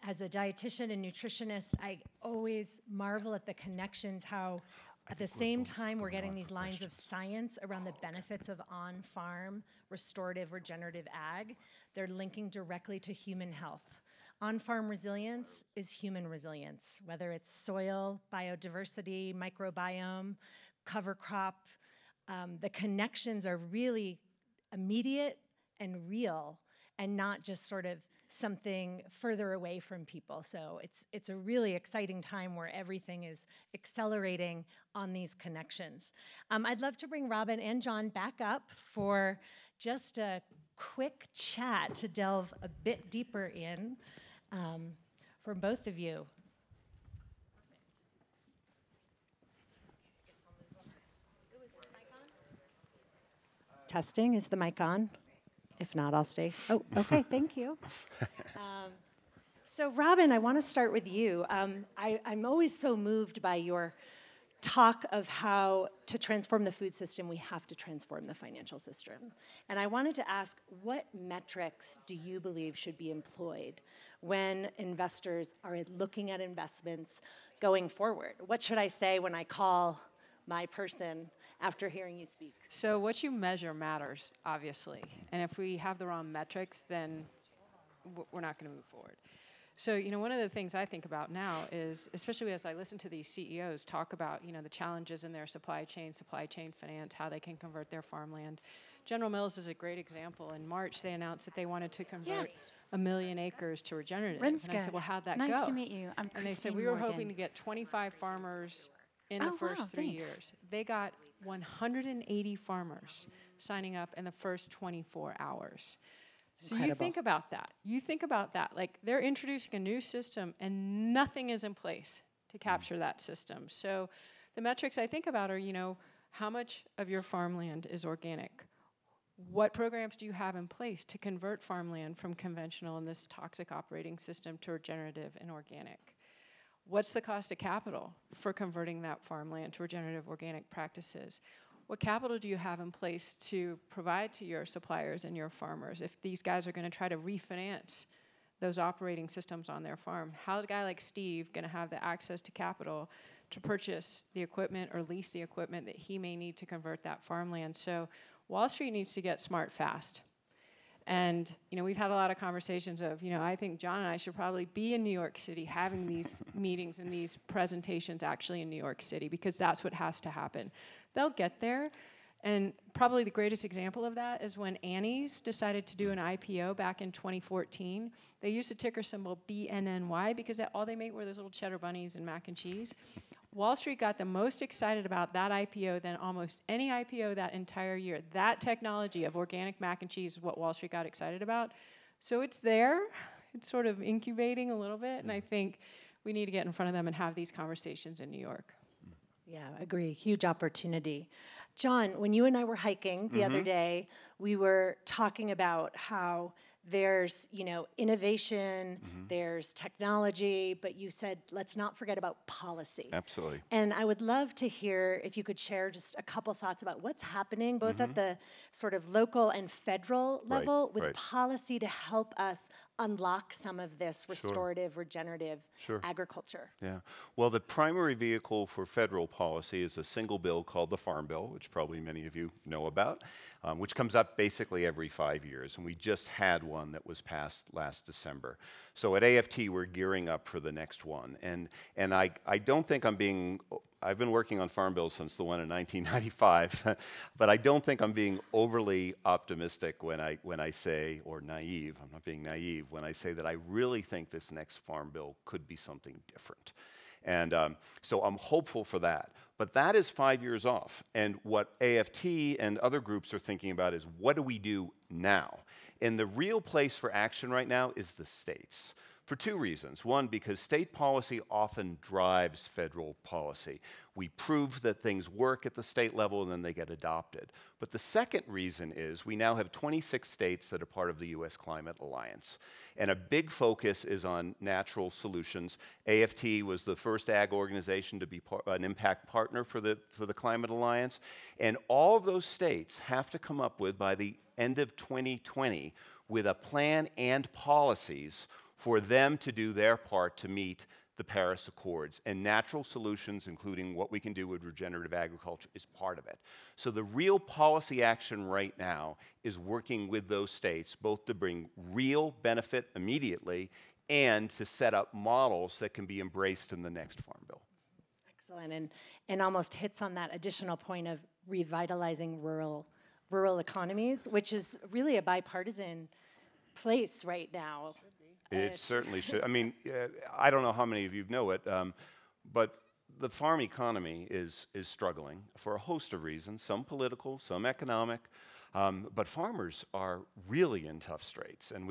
As a dietitian and nutritionist, I always marvel at the connections, how at the same time we're getting these lines of science around the benefits of on-farm, restorative, regenerative ag. They're linking directly to human health. On-farm resilience is human resilience, whether it's soil, biodiversity, microbiome, cover crop. The connections are really immediate and real and not just sort of something further away from people. So it's a really exciting time where everything is accelerating on these connections. I'd love to bring Robyn and John back up for just a quick chat to delve a bit deeper in from both of you. Testing, is the mic on? If not, I'll stay. Oh, okay, thank you. So Robyn, I want to start with you. I'm always so moved by your talk of how to transform the food system, we have to transform the financial system. And I wanted to ask, what metrics do you believe should be employed when investors are looking at investments going forward? What should I say when I call my person after hearing you speak? So what you measure matters, obviously. And if we have the wrong metrics, then we're not going to move forward. So, you know, one of the things I think about now is, especially as I listen to these CEOs talk about, you know, the challenges in their supply chain finance, how they can convert their farmland. General Mills is a great example. In March, they announced that they wanted to convert 1 million acres to regenerative. Renska. And I said, well, how'd that go? Nice to meet you. I'm Christine Morgan. And they said, we were hoping to get 25 farmers in the first 3 years. They got 180 farmers signing up in the first 24 hours. It's so incredible. You think about that. You think about that. Like, they're introducing a new system, and nothing is in place to capture that system. So the metrics I think about are, you know, how much of your farmland is organic? What programs do you have in place to convert farmland from conventional and this toxic operating system to regenerative and organic? What's the cost of capital for converting that farmland to regenerative organic practices? What capital do you have in place to provide to your suppliers and your farmers if these guys are going to try to refinance those operating systems on their farm? How's a guy like Steve going to have the access to capital to purchase the equipment or lease the equipment that he may need to convert that farmland? So Wall Street needs to get smart fast. And, you know, we've had a lot of conversations of, you know, I think John and I should probably be in New York City having these meetings and these presentations actually in New York City, because that's what has to happen. They'll get there. And probably the greatest example of that is when Annie's decided to do an IPO back in 2014. They used the ticker symbol BNNY because all they made were those little cheddar bunnies and mac and cheese. Wall Street got the most excited about that IPO than almost any IPO that entire year. That technology of organic mac and cheese is what Wall Street got excited about. So it's there. It's sort of incubating a little bit. And I think we need to get in front of them and have these conversations in New York. Yeah, I agree. Huge opportunity. John, when you and I were hiking the other day, we were talking about how there's, you know, innovation, there's technology, but you said, let's not forget about policy. Absolutely. And I would love to hear if you could share just a couple thoughts about what's happening, both at the sort of local and federal level with policy to help us unlock some of this restorative, regenerative agriculture. Yeah. Well, the primary vehicle for federal policy is a single bill called the Farm Bill, which probably many of you know about, which comes up basically every 5 years. And we just had one that was passed last December. So at AFT, we're gearing up for the next one. And I don't think I'm being... I've been working on farm bills since the one in 1995, but I don't think I'm being overly optimistic when I say, or naive, I'm not being naive, when I say that I really think this next farm bill could be something different. And so I'm hopeful for that. But that is 5 years off. And what AFT and other groups are thinking about is, what do we do now? And the real place for action right now is the states. For two reasons. One, because state policy often drives federal policy. We prove that things work at the state level and then they get adopted. But the second reason is we now have 26 states that are part of the U.S. Climate Alliance. And a big focus is on natural solutions. AFT was the first ag organization to be an impact partner for the Climate Alliance. And all of those states have to come up with, by the end of 2020, with a plan and policies for them to do their part to meet the Paris Accords. And natural solutions, including what we can do with regenerative agriculture, is part of it. So the real policy action right now is working with those states, both to bring real benefit immediately and to set up models that can be embraced in the next Farm Bill. Excellent, and almost hits on that additional point of revitalizing rural economies, which is really a bipartisan place right now. It certainly should. I mean, I don't know how many of you know it, but the farm economy is struggling for a host of reasons, some political, some economic, but farmers are really in tough straits. And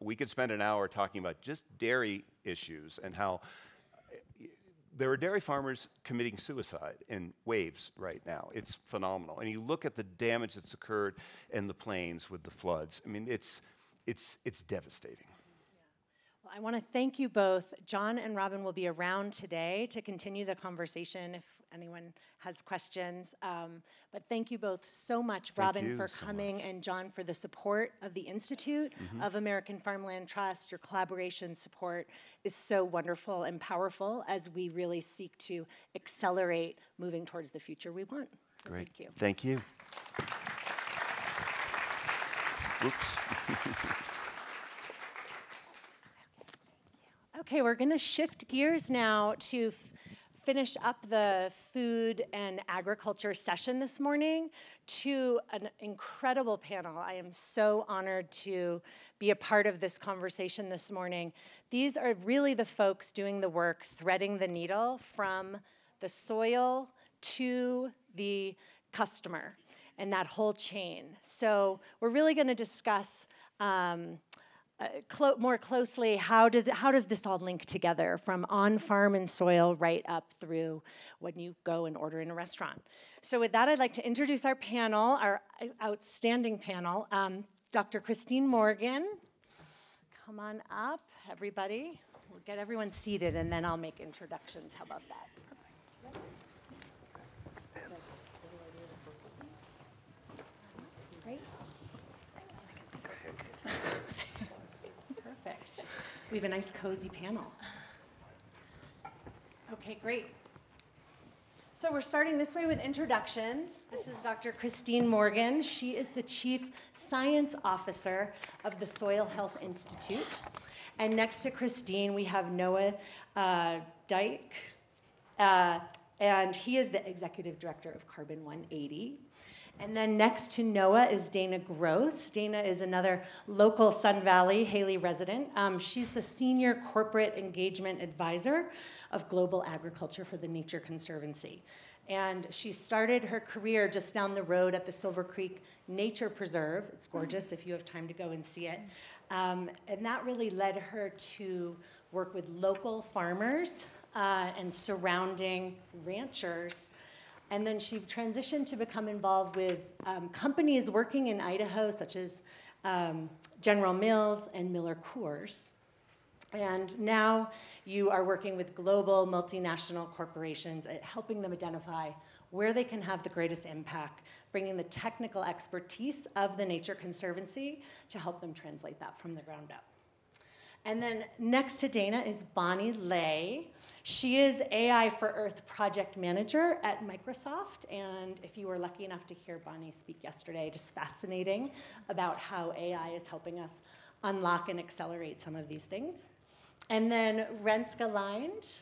we could spend an hour talking about just dairy issues and how there are dairy farmers committing suicide in waves right now. It's phenomenal. And you look at the damage that's occurred in the plains with the floods. I mean, it's devastating. I want to thank you both. John and Robyn will be around today to continue the conversation if anyone has questions. But thank you both so much, Robyn, for coming, and John for the support of the Institute, of American Farmland Trust. Your collaboration support is so wonderful and powerful as we really seek to accelerate moving towards the future we want. So great. Thank you. Thank you. Oops. Okay, we're going to shift gears now to finish up the food and agriculture session this morning to an incredible panel. I am so honored to be a part of this conversation this morning. These are really the folks doing the work, threading the needle from the soil to the customer and that whole chain. So we're really going to discuss more closely, how does this all link together from on-farm and soil right up through when you go and order in a restaurant? So with that, I'd like to introduce our panel, our outstanding panel. Dr. Christine Morgan, come on up, everybody. We'll get everyone seated, and then I'll make introductions. How about that? Great. We have a nice cozy panel. Okay, great. So we're starting this way with introductions. This is Dr. Christine Morgan. She is the Chief Science Officer of the Soil Health Institute. And next to Christine, we have Noah Dyke, and he is the Executive Director of Carbon 180. And then next to Noah is Dana Gross. Dana is another local Sun Valley, Haley resident. She's the Senior Corporate Engagement Advisor of Global Agriculture for the Nature Conservancy. And she started her career just down the road at the Silver Creek Nature Preserve. It's gorgeous if you have time to go and see it. And that really led her to work with local farmers and surrounding ranchers. And then she transitioned to become involved with companies working in Idaho, such as General Mills and Miller Coors. And now you are working with global multinational corporations at helping them identify where they can have the greatest impact, bringing the technical expertise of the Nature Conservancy to help them translate that from the ground up. And then next to Dana is Bonnie Lay. She is AI for Earth project manager at Microsoft. And if you were lucky enough to hear Bonnie speak yesterday, just fascinating about how AI is helping us unlock and accelerate some of these things. And then Renska Lind.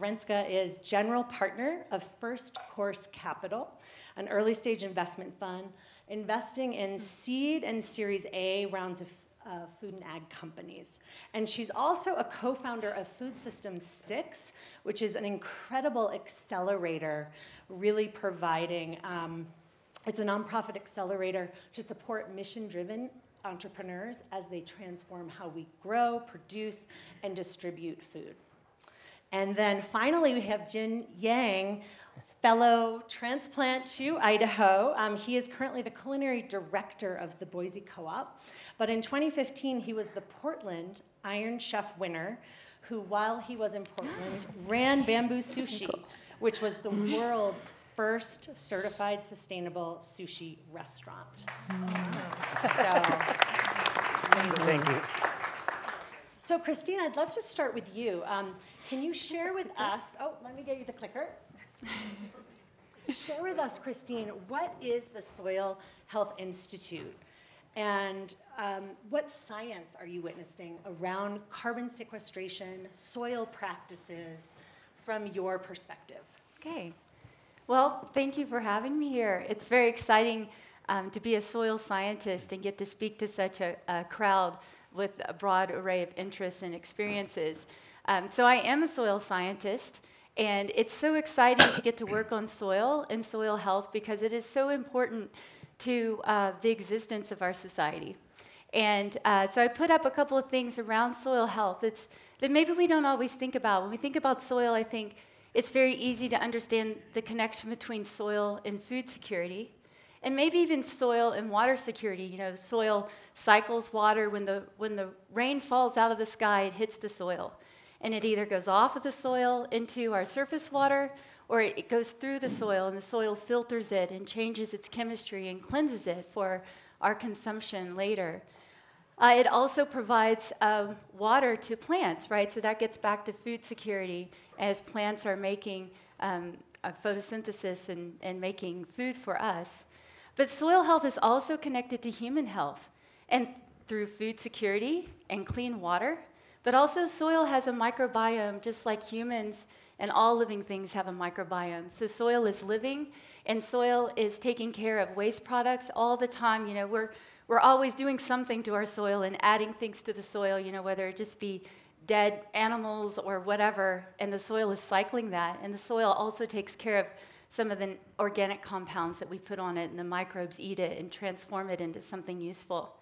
Renska is general partner of First Course Capital, an early stage investment fund, investing in seed and Series A rounds of food and ag companies. And she's also a co-founder of Food System 6, which is an incredible accelerator, really providing, it's a nonprofit accelerator to support mission-driven entrepreneurs as they transform how we grow, produce, and distribute food. And then finally, we have Jin Yang, fellow transplant to Idaho. He is currently the culinary director of the Boise Co-op. But in 2015, he was the Portland Iron Chef winner, who, while he was in Portland, ran Bamboo Sushi, which was the world's first certified sustainable sushi restaurant. Wow. Thank you. So Christine, I'd love to start with you. Can you share with us, oh, let me get you the clicker. Share with us, Christine, what is the Soil Health Institute? And what science are you witnessing around carbon sequestration, soil practices, from your perspective? Okay. Well, thank you for having me here. It's very exciting to be a soil scientist and get to speak to such a crowd with a broad array of interests and experiences. So I am a soil scientist. And it's so exciting to get to work on soil and soil health because it is so important to the existence of our society. And so I put up a couple of things around soil health that maybe we don't always think about. When we think about soil, I think it's very easy to understand the connection between soil and food security, and maybe even soil and water security. You know, soil cycles water. When the rain falls out of the sky, it hits the soil. And it either goes off of the soil into our surface water, or it goes through the soil, and the soil filters it and changes its chemistry and cleanses it for our consumption later. It also provides water to plants, right? So that gets back to food security as plants are making photosynthesis and making food for us. But soil health is also connected to human health, and through food security and clean water. But also soil has a microbiome, just like humans and all living things have a microbiome. So soil is living, and soil is taking care of waste products all the time. You know, we're always doing something to our soil and adding things to the soil, you know, whether it just be dead animals or whatever, and the soil is cycling that. And the soil also takes care of some of the organic compounds that we put on it, and the microbes eat it and transform it into something useful.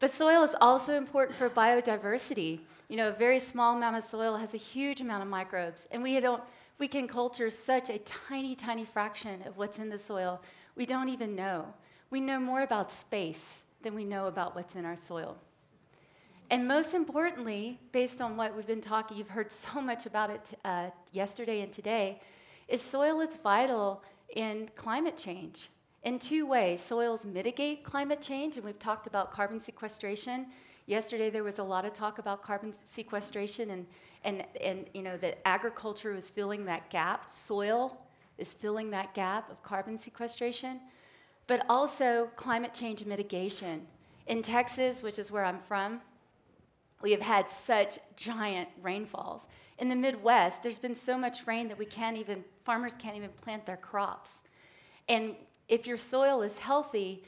But soil is also important for biodiversity. You know, a very small amount of soil has a huge amount of microbes, and we can culture such a tiny, tiny fraction of what's in the soil. We don't even know. We know more about space than we know about what's in our soil. And most importantly, based on what we've been talking, you've heard so much about it yesterday and today, is soil is vital in climate change. In two ways. Soils mitigate climate change, and we've talked about carbon sequestration. Yesterday there was a lot of talk about carbon sequestration, and you know, that agriculture was filling that gap. Soil is filling that gap of carbon sequestration, but also climate change mitigation. In Texas, which is where I'm from, we have had such giant rainfalls. In the Midwest, there's been so much rain that farmers can't even plant their crops. And if your soil is healthy,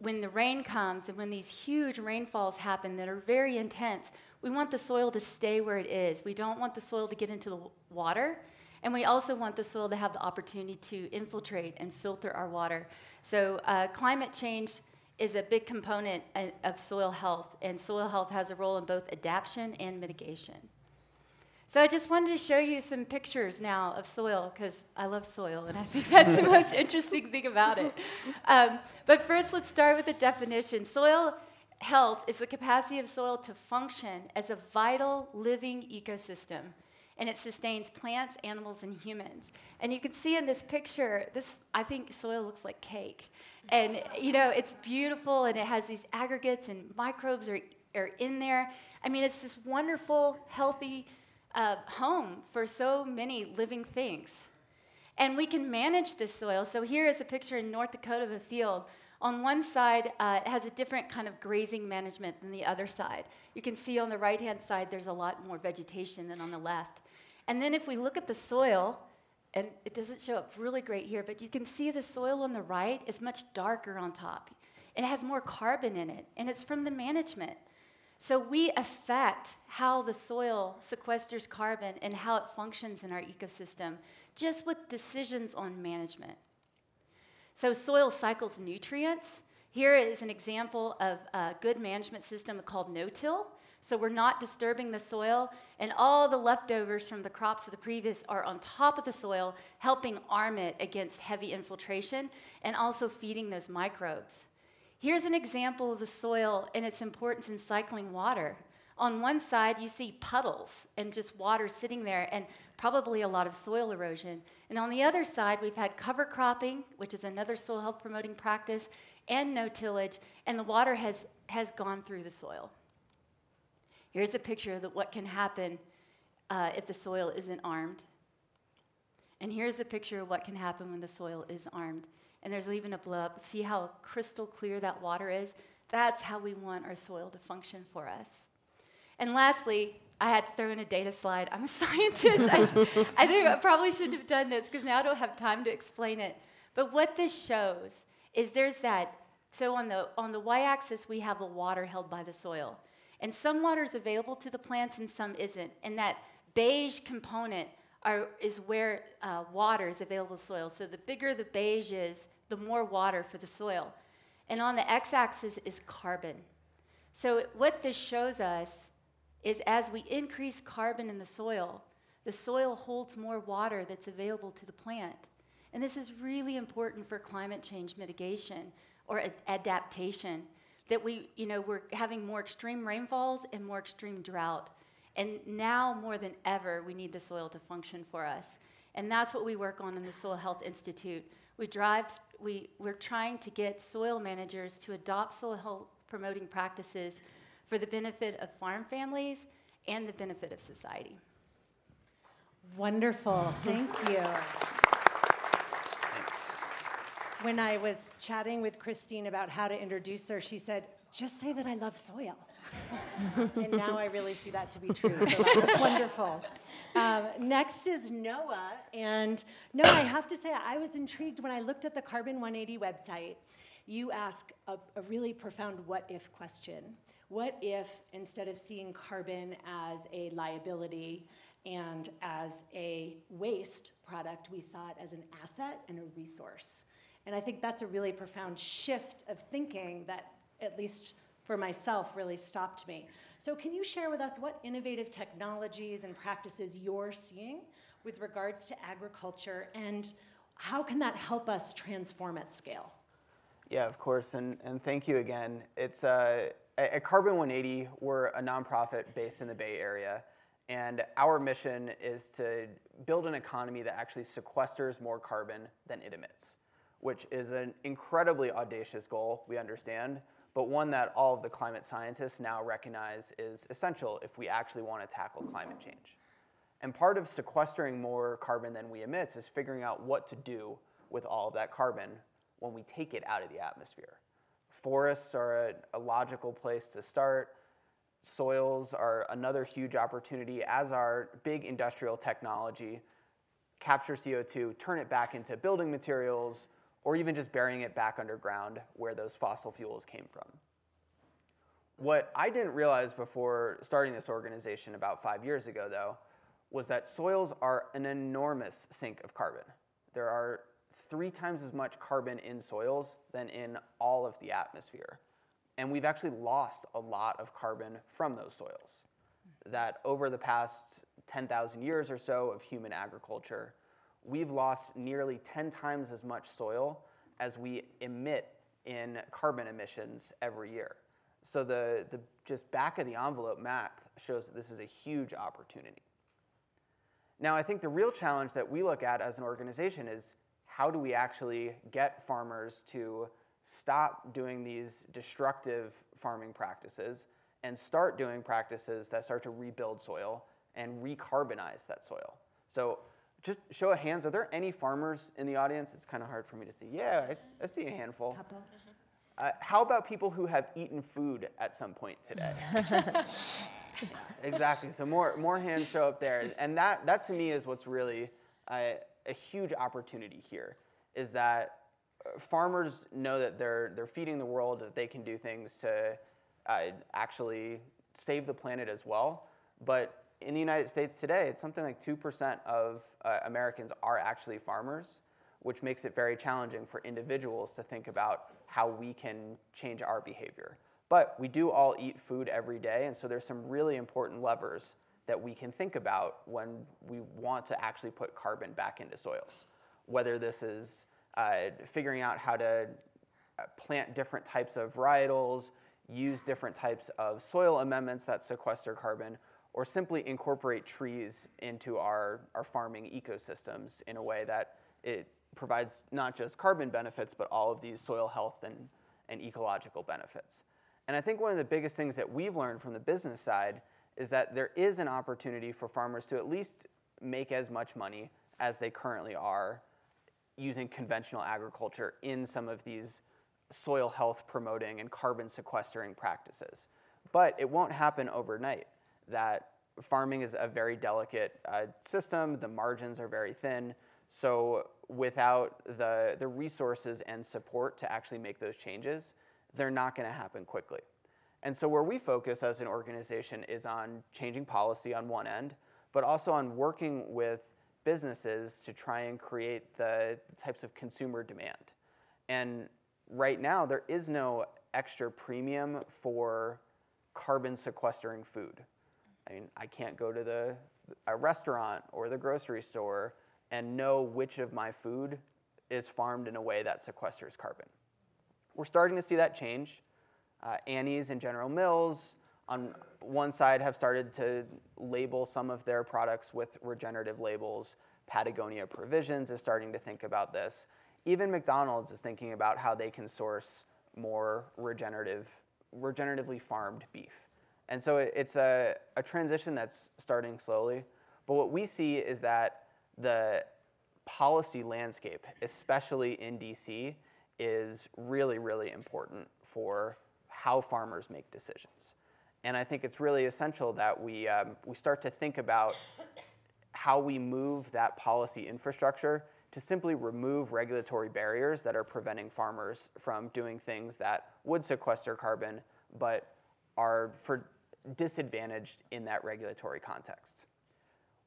when the rain comes and when these huge rainfalls happen that are very intense, we want the soil to stay where it is. We don't want the soil to get into the water, and we also want the soil to have the opportunity to infiltrate and filter our water. So climate change is a big component of soil health, and soil health has a role in both adaptation and mitigation. So I just wanted to show you some pictures now of soil, because I love soil, and I think that's the most interesting thing about it. But first, let's start with the definition. Soil health is the capacity of soil to function as a vital, living ecosystem, and it sustains plants, animals, and humans. And you can see in this picture, I think soil looks like cake. And you know, it's beautiful, and it has these aggregates, and microbes are in there. I mean, it's this wonderful, healthy home for so many living things. And we can manage this soil. So here is a picture in North Dakota of a field. On one side, it has a different kind of grazing management than the other side. You can see on the right-hand side, there's a lot more vegetation than on the left. And then if we look at the soil, and it doesn't show up really great here, but you can see the soil on the right is much darker on top. It has more carbon in it, and it's from the management. So we affect how the soil sequesters carbon and how it functions in our ecosystem, just with decisions on management. So soil cycles nutrients. Here is an example of a good management system called no-till. So we're not disturbing the soil, and all the leftovers from the crops of the previous are on top of the soil, helping arm it against heavy infiltration and also feeding those microbes. Here's an example of the soil and its importance in cycling water. On one side, you see puddles and just water sitting there and probably a lot of soil erosion. And on the other side, we've had cover cropping, which is another soil health promoting practice, and no tillage, and the water has gone through the soil. Here's a picture of what can happen if the soil isn't armed. And here's a picture of what can happen when the soil is armed. And there's even a blow-up. See how crystal clear that water is? That's how we want our soil to function for us. And lastly, I had to throw in a data slide. I'm a scientist. I think I probably shouldn't have done this because now I don't have time to explain it. But what this shows is there's that. So on the y-axis, we have the water held by the soil. And some water is available to the plants and some isn't. And that beige component is where water is available to soil. So the bigger the beige is, the more water for the soil. And on the x-axis is carbon. So what this shows us is as we increase carbon in the soil holds more water that's available to the plant. And this is really important for climate change mitigation or adaptation, that we're having more extreme rainfalls and more extreme drought. And now more than ever, we need the soil to function for us. And that's what we work on in the Soil Health Institute. We're trying to get soil managers to adopt soil health promoting practices for the benefit of farm families and the benefit of society. Wonderful, thank you. Thanks. When I was chatting with Christine about how to introduce her, she said, just say that I love soil. And now I really see that to be true, so that's wonderful. Next is Noah, and Noah, I have to say I was intrigued when I looked at the Carbon 180 website. You ask a really profound what-if question. What if, instead of seeing carbon as a liability and as a waste product, we saw it as an asset and a resource? And I think that's a really profound shift of thinking that, at least for myself, really stopped me. So can you share with us what innovative technologies and practices you're seeing with regards to agriculture, and how can that help us transform at scale? Yeah, of course, and thank you again. It's at Carbon 180, we're a nonprofit based in the Bay Area, and our mission is to build an economy that actually sequesters more carbon than it emits, which is an incredibly audacious goal, we understand, but one that all of the climate scientists now recognize is essential if we actually want to tackle climate change. And part of sequestering more carbon than we emit is figuring out what to do with all of that carbon when we take it out of the atmosphere. Forests are a logical place to start. Soils are another huge opportunity, as our big industrial technology. Capture CO2, turn it back into building materials, or even just burying it back underground where those fossil fuels came from. What I didn't realize before starting this organization about 5 years ago, though, was that soils are an enormous sink of carbon. There are 3 times as much carbon in soils than in all of the atmosphere. And we've actually lost a lot of carbon from those soils. That over the past 10,000 years or so of human agriculture, we've lost nearly 10 times as much soil as we emit in carbon emissions every year. So the just back of the envelope math shows that this is a huge opportunity. Now, I think the real challenge that we look at as an organization is, how do we actually get farmers to stop doing these destructive farming practices and start doing practices that start to rebuild soil and recarbonize that soil? So just show of hands, are there any farmers in the audience? It's kind of hard for me to see. Yeah, I see a handful. How about people who have eaten food at some point today? Exactly, so more hands show up there. And that to me is what's really a huge opportunity here, is that farmers know that they're feeding the world, that they can do things to actually save the planet as well. But in the United States today, it's something like 2% of Americans are actually farmers, which makes it very challenging for individuals to think about how we can change our behavior. But we do all eat food every day, and so there's some really important levers that we can think about when we want to actually put carbon back into soils. Whether this is figuring out how to plant different types of varietals, use different types of soil amendments that sequester carbon, or simply incorporate trees into our farming ecosystems in a way that it provides not just carbon benefits, but all of these soil health and and ecological benefits. And I think one of the biggest things that we've learned from the business side is that there is an opportunity for farmers to at least make as much money as they currently are using conventional agriculture in some of these soil health promoting and carbon sequestering practices. But it won't happen overnight. That farming is a very delicate system. The margins are very thin. So without the resources and support to actually make those changes, they're not going to happen quickly. And so where we focus as an organization is on changing policy on one end, but also on working with businesses to try and create the types of consumer demand. And right now, there is no extra premium for carbon sequestering food. I mean, I can't go to a restaurant or the grocery store and know which of my food is farmed in a way that sequesters carbon. We're starting to see that change. Annie's and General Mills on one side have started to label some of their products with regenerative labels. Patagonia Provisions is starting to think about this. Even McDonald's is thinking about how they can source more regeneratively farmed beef. And so it's a transition that's starting slowly. But what we see is that the policy landscape, especially in DC, is really, really important for how farmers make decisions. And I think it's really essential that we start to think about how we move that policy infrastructure to simply remove regulatory barriers that are preventing farmers from doing things that would sequester carbon, but are disadvantaged in that regulatory context.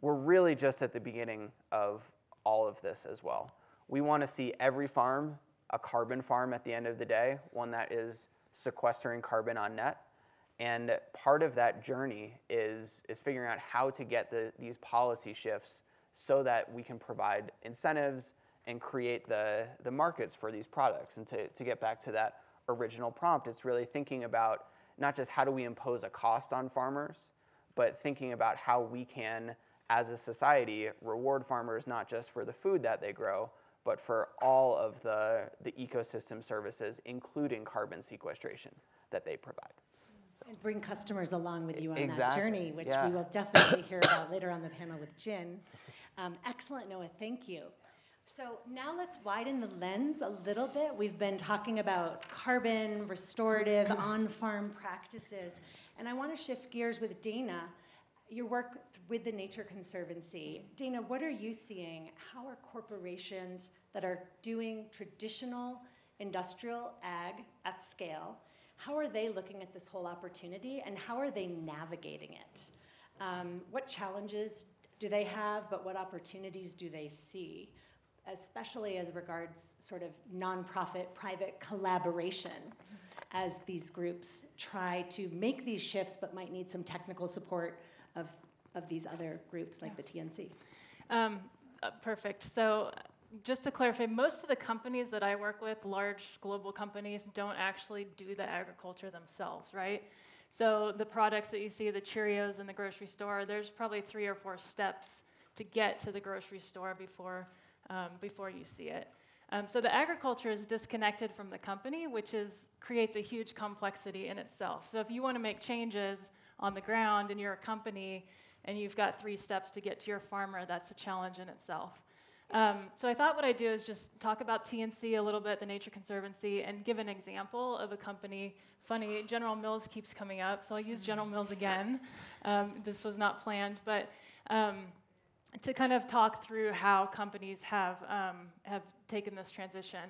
We're really just at the beginning of all of this as well. We want to see every farm a carbon farm at the end of the day, one that is sequestering carbon on net. And part of that journey is figuring out how to get these policy shifts so that we can provide incentives and create the markets for these products. And to get back to that original prompt, it's really thinking about not just how do we impose a cost on farmers, but thinking about how we can, as a society, reward farmers not just for the food that they grow, but for all of the ecosystem services, including carbon sequestration, that they provide. And bring customers along with you on that journey, which we will definitely hear about later on the panel with Jin. Excellent, Noah, thank you. So now let's widen the lens a little bit. We've been talking about carbon, restorative, on-farm practices. And I want to shift gears with Dana, your work with the Nature Conservancy. Dana, what are you seeing? How are corporations that are doing traditional industrial ag at scale, how are they looking at this whole opportunity, and how are they navigating it? What challenges do they have, but what opportunities do they see, especially as regards sort of nonprofit, private collaboration as these groups try to make these shifts but might need some technical support of these other groups like the TNC? Perfect. So just to clarify, most of the companies that I work with, large global companies, don't actually do the agriculture themselves, right? So the products that you see, the Cheerios in the grocery store, there's probably 3 or 4 steps to get to the grocery store before you see it. So the agriculture is disconnected from the company, which creates a huge complexity in itself. So if you want to make changes on the ground and you're a company and you've got 3 steps to get to your farmer, that's a challenge in itself. So I thought what I'd do is just talk about TNC a little bit, the Nature Conservancy, and give an example of a company. Funny, General Mills keeps coming up, so I'll use General Mills again. This was not planned, but to kind of talk through how companies have taken this transition.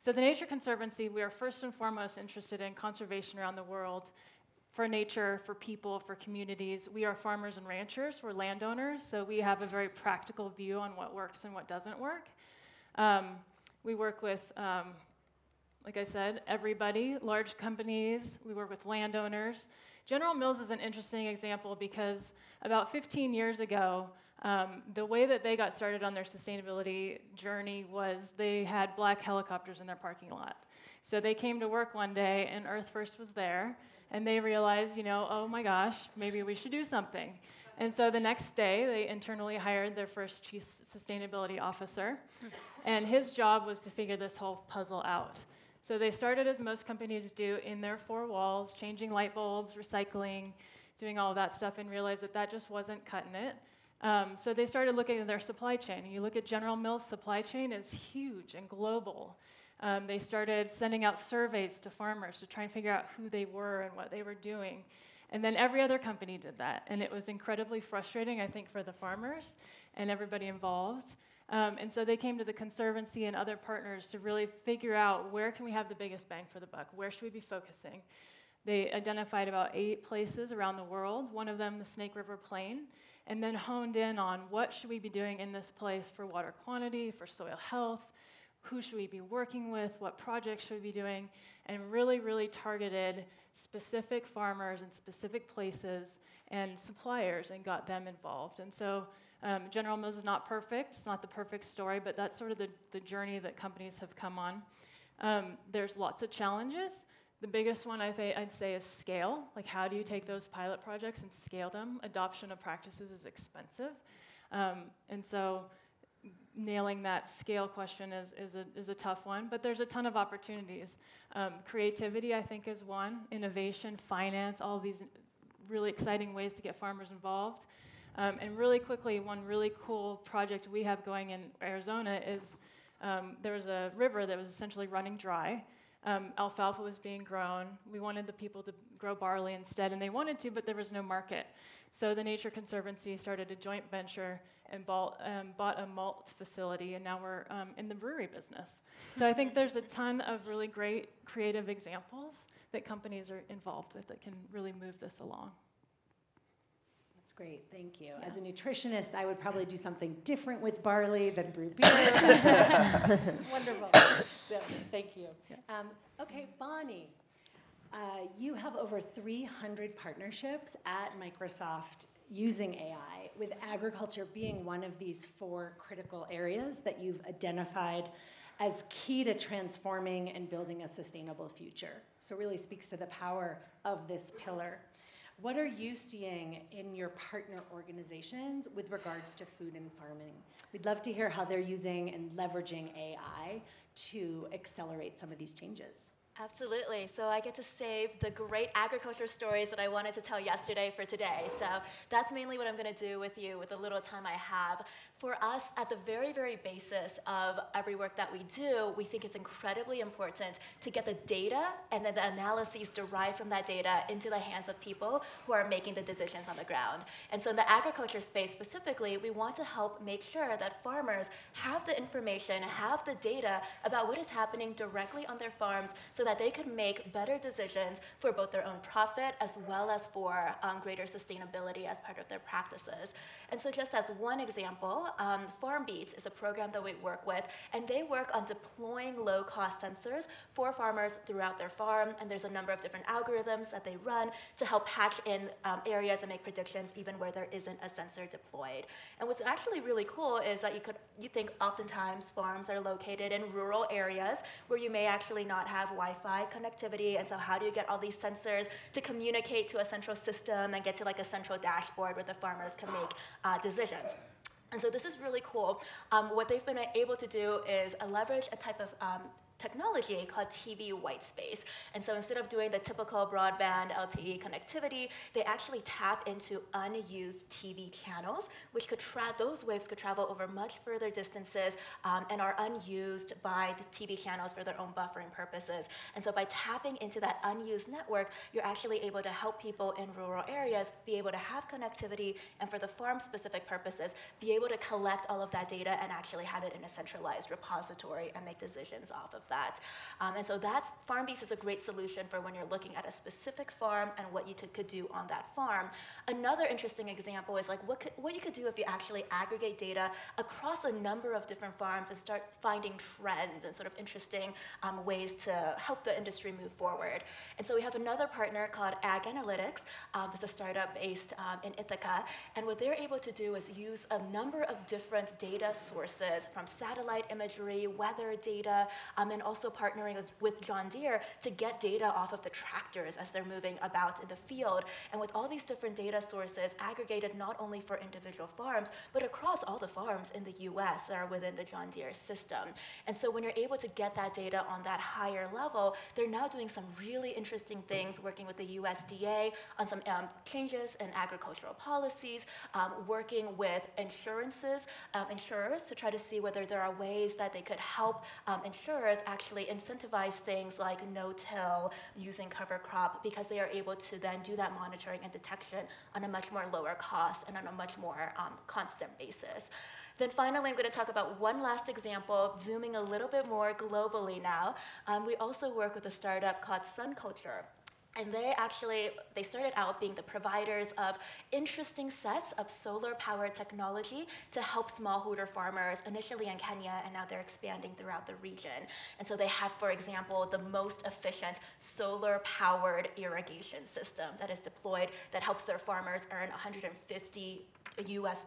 So the Nature Conservancy, we are first and foremost interested in conservation around the world, for nature, for people, for communities. We are farmers and ranchers, we're landowners, so we have a very practical view on what works and what doesn't work. We work with, like I said, everybody, large companies, we work with landowners. General Mills is an interesting example because about 15 years ago, the way that they got started on their sustainability journey was they had black helicopters in their parking lot. So they came to work one day and Earth First was there, and they realized, you know, oh my gosh, maybe we should do something. And so the next day, they internally hired their first chief sustainability officer, and his job was to figure this whole puzzle out. So they started, as most companies do, in their four walls, changing light bulbs, recycling, doing all of that stuff, and realized that that just wasn't cutting it. So they started looking at their supply chain. You look at General Mills' supply chain, it's huge and global. They started sending out surveys to farmers to try and figure out who they were and what they were doing. And then every other company did that. And it was incredibly frustrating, I think, for the farmers and everybody involved. And so they came to the Conservancy and other partners to really figure out, where can we have the biggest bang for the buck? Where should we be focusing? They identified about 8 places around the world, one of them the Snake River Plain, and then honed in on what should we be doing in this place for water quantity, for soil health, who should we be working with, what projects should we be doing, and really, really targeted specific farmers and specific places and suppliers and got them involved. And so General Mills is not perfect, it's not the perfect story, but that's sort of the journey that companies have come on. There's lots of challenges. The biggest one I'd say is scale. Like, how do you take those pilot projects and scale them? Adoption of practices is expensive. And so nailing that scale question is a tough one, but there's a ton of opportunities. Creativity, I think, is one. Innovation, finance, all these really exciting ways to get farmers involved. And really quickly, one really cool project we have going in Arizona is there was a river that was essentially running dry. Alfalfa was being grown. We wanted the people to grow barley instead, and they wanted to, but there was no market. So the Nature Conservancy started a joint venture and bought a malt facility, and now we're in the brewery business. So I think there's a ton of really great creative examples that companies are involved with that can really move this along. That's great, thank you. Yeah. As a nutritionist, I would probably do something different with barley than brew beer. Wonderful, so, thank you. Yeah. Okay, Bonnie, you have over 300 partnerships at Microsoft using AI, with agriculture being one of these 4 critical areas that you've identified as key to transforming and building a sustainable future. So really speaks to the power of this pillar. What are you seeing in your partner organizations with regards to food and farming? We'd love to hear how they're using and leveraging AI to accelerate some of these changes. Absolutely. So I get to save the great agriculture stories that I wanted to tell yesterday for today. So that's mainly what I'm going to do with you with the little time I have. For us, at the very, very basis of every work that we do, we think it's incredibly important to get the data and then the analyses derived from that data into the hands of people who are making the decisions on the ground. And so in the agriculture space specifically, we want to help make sure that farmers have the information, have the data about what is happening directly on their farms, so that they could make better decisions for both their own profit as well as for greater sustainability as part of their practices. And so just as one example, Farm Beats is a program that we work with, and they work on deploying low-cost sensors for farmers throughout their farm, and there's a number of different algorithms that they run to help patch in areas and make predictions even where there isn't a sensor deployed. And what's actually really cool is that you think oftentimes farms are located in rural areas where you may actually not have Wi-Fi connectivity, and so how do you get all these sensors to communicate to a central system and get to like a central dashboard where the farmers can make decisions? And so this is really cool. What they've been able to do is leverage a type of technology called TV white space. And so instead of doing the typical broadband LTE connectivity, they actually tap into unused TV channels, which those waves could travel over much further distances and are unused by the TV channels for their own buffering purposes. And so by tapping into that unused network, you're actually able to help people in rural areas be able to have connectivity, and for the farm-specific purposes, be able to collect all of that data and actually have it in a centralized repository and make decisions off of that. And so Farm Beats is a great solution for when you're looking at a specific farm and what you could do on that farm. Another interesting example is like what you could do if you actually aggregate data across a number of different farms and start finding trends and sort of interesting ways to help the industry move forward. And so we have another partner called Ag Analytics. It's a startup based in Ithaca, and what they're able to do is use a number of different data sources from satellite imagery, weather data, then also partnering with John Deere to get data off of the tractors as they're moving about in the field. And with all these different data sources aggregated not only for individual farms, but across all the farms in the US that are within the John Deere system. And so when you're able to get that data on that higher level, they're now doing some really interesting things, working with the USDA on some changes in agricultural policies, working with insurers to try to see whether there are ways that they could help insurers actually incentivize things like no-till, using cover crop, because they are able to then do that monitoring and detection on a much more lower cost and on a much more constant basis. Then finally, I'm going to talk about one last example, zooming a little bit more globally now. We also work with a startup called Sun Culture. And they started out being the providers of interesting sets of solar-powered technology to help smallholder farmers, initially in Kenya, and now they're expanding throughout the region. And so they have, for example, the most efficient solar-powered irrigation system that is deployed that helps their farmers earn $150 US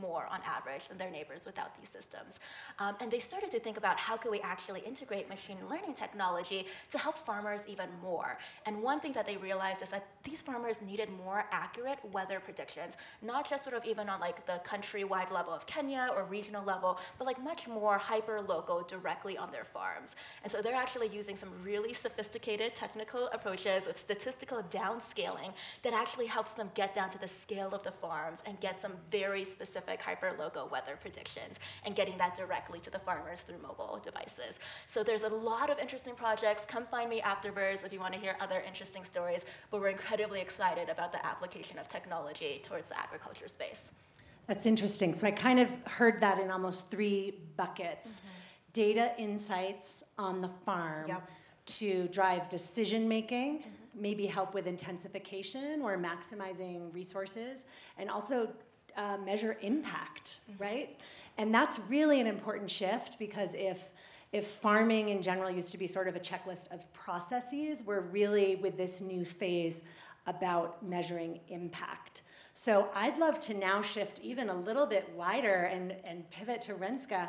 more on average than their neighbors without these systems. And they started to think about how could we actually integrate machine learning technology to help farmers even more. And one thing that they realized is that these farmers needed more accurate weather predictions, not just sort of even on like the countrywide level of Kenya or regional level, but like much more hyper-local directly on their farms. And so they're actually using some really sophisticated technical approaches with statistical downscaling that actually helps them get down to the scale of the farms and get some very specific hyper-local weather predictions and getting that directly to the farmers through mobile devices. So there's a lot of interesting projects. Come find me afterwards if you want to hear other interesting stories, but we're incredibly excited about the application of technology towards the agriculture space. That's interesting. So I kind of heard that in almost three buckets. Mm-hmm. Data insights on the farm, yep, to drive decision-making, mm-hmm, maybe help with intensification or maximizing resources, and also measure impact, mm-hmm, right? And that's really an important shift, because if farming in general used to be sort of a checklist of processes, we're really, with this new phase, about measuring impact. So I'd love to now shift even a little bit wider and pivot to Renske.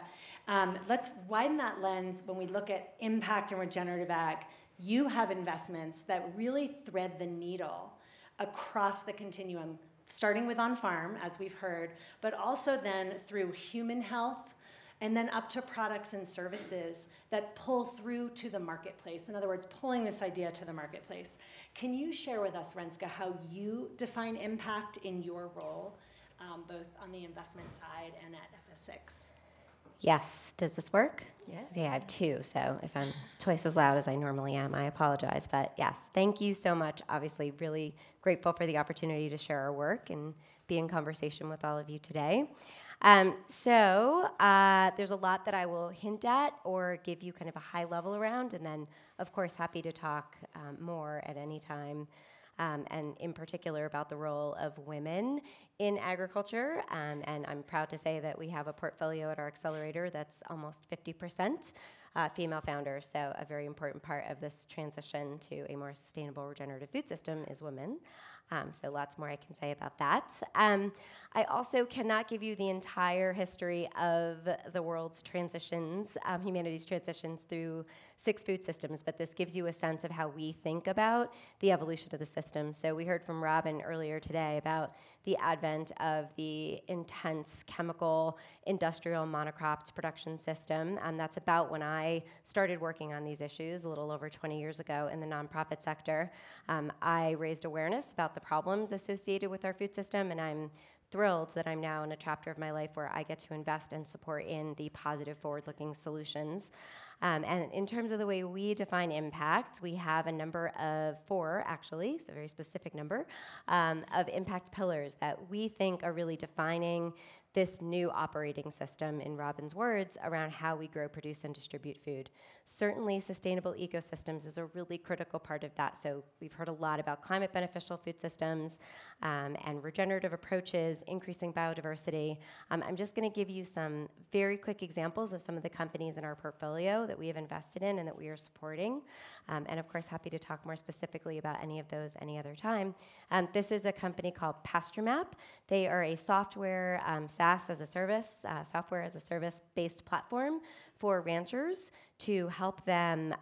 Let's widen that lens when we look at impact and regenerative ag. You have investments that really thread the needle across the continuum, starting with on-farm, as we've heard, but also then through human health, and then up to products and services that pull through to the marketplace. In other words, pulling this idea to the marketplace. Can you share with us, Renske, how you define impact in your role, both on the investment side and at FS6? Yes. Does this work? Yes. Okay, I have two, so if I'm twice as loud as I normally am, I apologize. But yes, thank you so much. Obviously, really grateful for the opportunity to share our work and be in conversation with all of you today. There's a lot that I will hint at or give you kind of a high level around, and then, of course, happy to talk more at any time, and in particular about the role of women in agriculture. And I'm proud to say that we have a portfolio at our accelerator that's almost 50% female founders, so a very important part of this transition to a more sustainable regenerative food system is women. So lots more I can say about that. I also cannot give you the entire history of the world's transitions, humanity's transitions through 6 food systems, but this gives you a sense of how we think about the evolution of the system. So we heard from Robyn earlier today about the advent of the intense chemical, industrial, monocropped production system. That's about when I started working on these issues a little over 20 years ago in the nonprofit sector. I raised awareness about the problems associated with our food system, and I'm thrilled that I'm now in a chapter of my life where I get to invest and support in the positive, forward-looking solutions. And in terms of the way we define impact, we have a number of 4, actually, it's a very specific number, of impact pillars that we think are really defining this new operating system, in Robyn's words, around how we grow, produce, and distribute food. Certainly, sustainable ecosystems is a really critical part of that. So we've heard a lot about climate beneficial food systems and regenerative approaches, increasing biodiversity. I'm just going to give you some very quick examples of some of the companies in our portfolio that we have invested in and that we are supporting. And of course, happy to talk more specifically about any of those any other time. This is a company called PastureMap. They are a software SaaS SaaS as a service, software as a service-based platform for ranchers to help them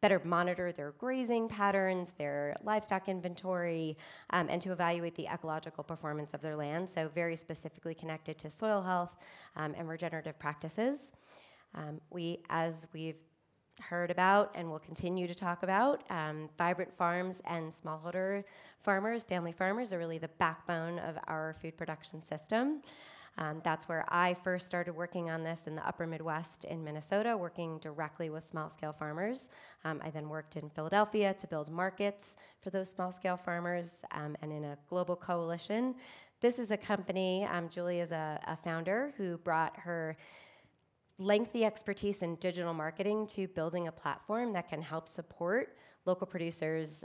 better monitor their grazing patterns, their livestock inventory, and to evaluate the ecological performance of their land, so very specifically connected to soil health and regenerative practices. We, as we've heard about and will continue to talk about, vibrant farms and smallholder farmers, family farmers, are really the backbone of our food production system. That's where I first started working on this in the upper Midwest in Minnesota, working directly with small-scale farmers. I then worked in Philadelphia to build markets for those small-scale farmers and in a global coalition. This is a company, Julie is a founder who brought her lengthy expertise in digital marketing to building a platform that can help support local producers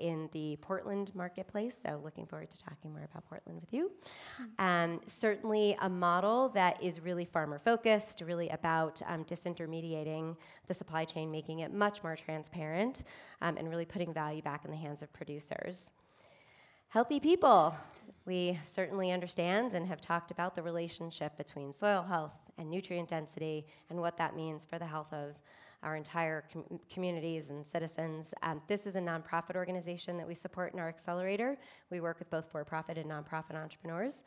in the Portland marketplace, so looking forward to talking more about Portland with you. Certainly a model that is really farmer-focused, really about disintermediating the supply chain, making it much more transparent, and really putting value back in the hands of producers. Healthy people. We certainly understand and have talked about the relationship between soil health and nutrient density and what that means for the health of our entire communities and citizens. This is a nonprofit organization that we support in our accelerator. We work with both for-profit and nonprofit entrepreneurs.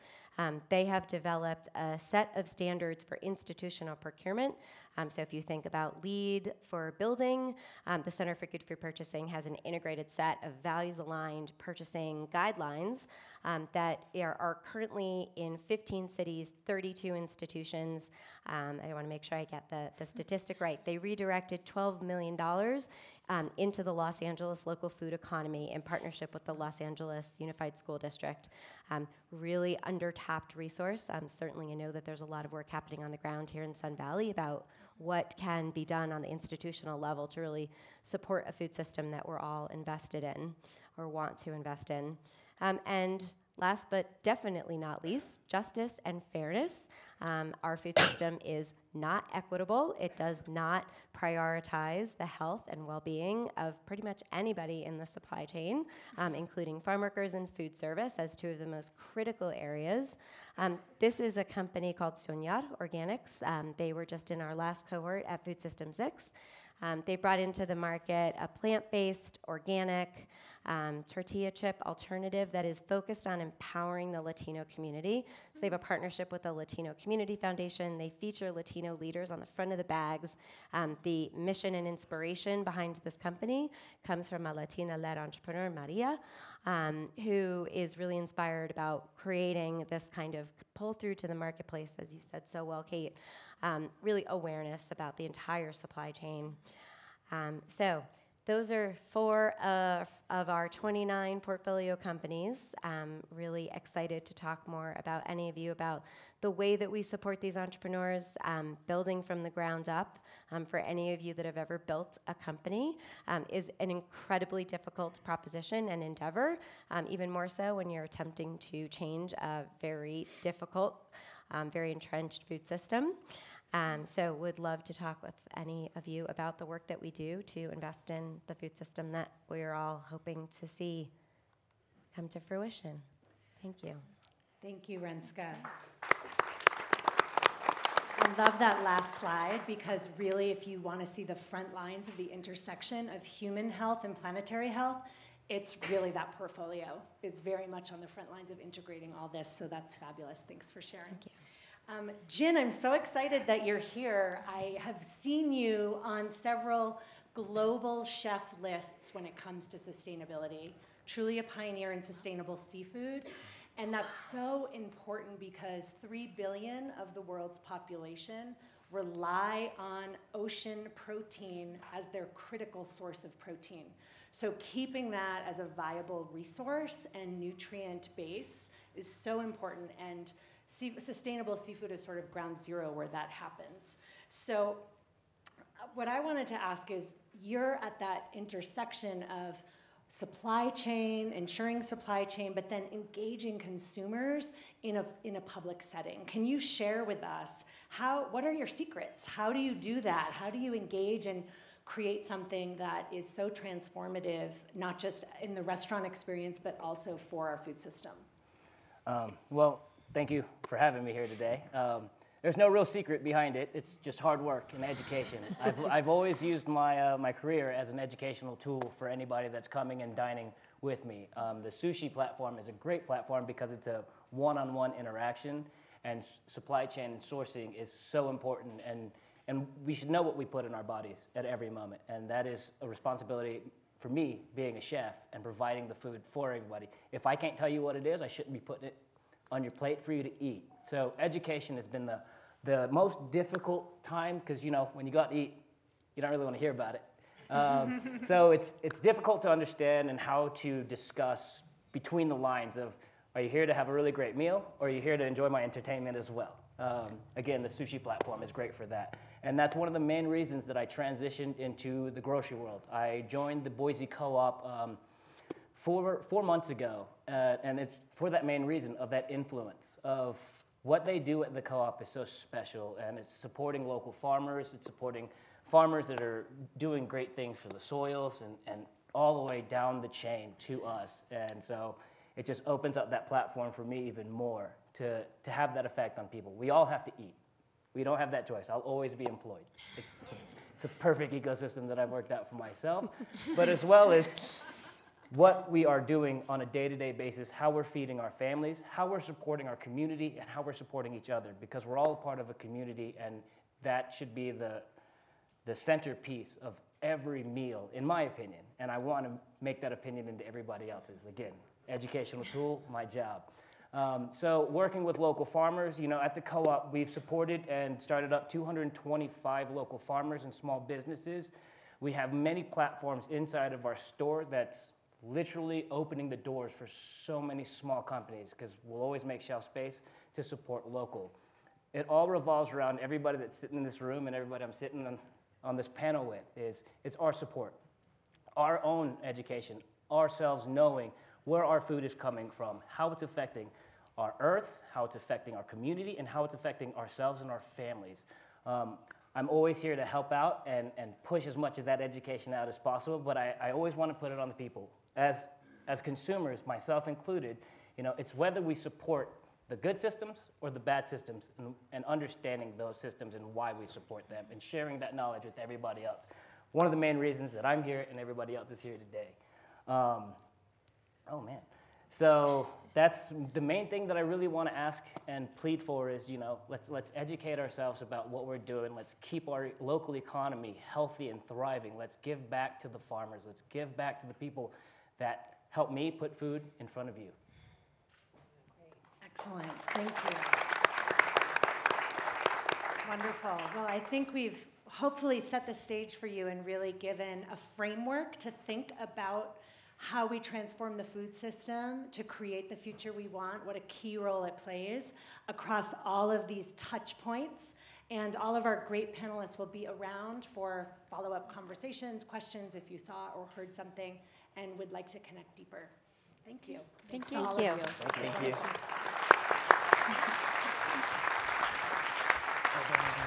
They have developed a set of standards for institutional procurement. So if you think about LEED for building, the Center for Good Food Purchasing has an integrated set of values-aligned purchasing guidelines that are currently in 15 cities, 32 institutions. I want to make sure I get the statistic right. They redirected $12 million into the Los Angeles local food economy in partnership with the Los Angeles Unified School District. Really under-tapped resource. Certainly I know that there's a lot of work happening on the ground here in Sun Valley about what can be done on the institutional level to really support a food system that we're all invested in or want to invest in. And last but definitely not least, justice and fairness. Our food system is not equitable. It does not prioritize the health and well-being of pretty much anybody in the supply chain, including farm workers and food service as two of the most critical areas. This is a company called Soñar Organics. They were just in our last cohort at Food System 6. They brought into the market a plant-based, organic, tortilla chip alternative that is focused on empowering the Latino community. So they have a partnership with the Latino Community Foundation. They feature Latino leaders on the front of the bags. The mission and inspiration behind this company comes from a Latina-led entrepreneur, Maria, who is really inspired about creating this kind of pull-through to the marketplace, as you said so well, Kate, really awareness about the entire supply chain. So those are four of our 29 portfolio companies. Really excited to talk more about any of you about the way that we support these entrepreneurs, building from the ground up. For any of you that have ever built a company, is an incredibly difficult proposition and endeavor, even more so when you're attempting to change a very difficult, very entrenched food system. So would love to talk with any of you about the work that we do to invest in the food system that we're all hoping to see come to fruition. Thank you. Thank you, Renska. I love that last slide because really if you want to see the front lines of the intersection of human health and planetary health, it's really that portfolio is very much on the front lines of integrating all this. So that's fabulous. Thanks for sharing. Thank you. Jin, I'm so excited that you're here. I have seen you on several global chef lists when it comes to sustainability. Truly a pioneer in sustainable seafood. And that's so important because 3 billion of the world's population rely on ocean protein as their critical source of protein. So keeping that as a viable resource and nutrient base is so important. And sustainable seafood is sort of ground zero where that happens. So what I wanted to ask is, you're at that intersection of supply chain, ensuring supply chain, but then engaging consumers in a public setting. Can you share with us what are your secrets? How do you do that? How do you engage and create something that is so transformative, not just in the restaurant experience, but also for our food system? Well, thank you for having me here today. There's no real secret behind it. It's just hard work and education. I've always used my, my career as an educational tool for anybody that's coming and dining with me. The sushi platform is a great platform because it's a one-on-one interaction, and supply chain and sourcing is so important, and we should know what we put in our bodies at every moment, and that is a responsibility for me being a chef and providing the food for everybody. If I can't tell you what it is, I shouldn't be putting it on your plate for you to eat. So education has been the most difficult time, because you know, when you go out to eat, you don't really want to hear about it. So it's difficult to understand and how to discuss between the lines of, are you here to have a really great meal, or are you here to enjoy my entertainment as well? Again, the sushi platform is great for that. And that's one of the main reasons that I transitioned into the grocery world. I joined the Boise Co-op four months ago, and it's for that main reason of that influence of what they do at the co-op is so special, and it's supporting local farmers, it's supporting farmers that are doing great things for the soils, and all the way down the chain to us. And so it just opens up that platform for me even more to have that effect on people. We all have to eat. We don't have that choice. I'll always be employed. It's a perfect ecosystem that I've worked out for myself, but as well as what we are doing on a day-to-day basis, how we're feeding our families, how we're supporting our community, and how we're supporting each other, because we're all part of a community, and that should be the centerpiece of every meal, in my opinion, and I want to make that opinion into everybody else's. Again, educational tool, my job. So working with local farmers, you know, at the co-op, we've supported and started up 225 local farmers and small businesses. We have many platforms inside of our store that's literally opening the doors for so many small companies, because we'll always make shelf space to support local. It all revolves around everybody that's sitting in this room and everybody I'm sitting on this panel with. It's our support, our own education, ourselves knowing where our food is coming from, how it's affecting our earth, how it's affecting our community, and how it's affecting ourselves and our families. I'm always here to help out and push as much of that education out as possible, but I always want to put it on the people. As consumers, myself included, you know, it's whether we support the good systems or the bad systems, and understanding those systems and why we support them, and sharing that knowledge with everybody else. One of the main reasons that I'm here and everybody else is here today. Oh man, so that's the main thing that I really want to ask and plead for is, you know, let's educate ourselves about what we're doing. Let's keep our local economy healthy and thriving. Let's give back to the farmers. Let's give back to the people that help me put food in front of you. Excellent, thank you. Wonderful. Well, I think we've hopefully set the stage for you and really given a framework to think about how we transform the food system to create the future we want, what a key role it plays across all of these touch points. And all of our great panelists will be around for follow-up conversations, questions if you saw or heard something and would like to connect deeper. Thank you. Thank you. Thank you. Thank you.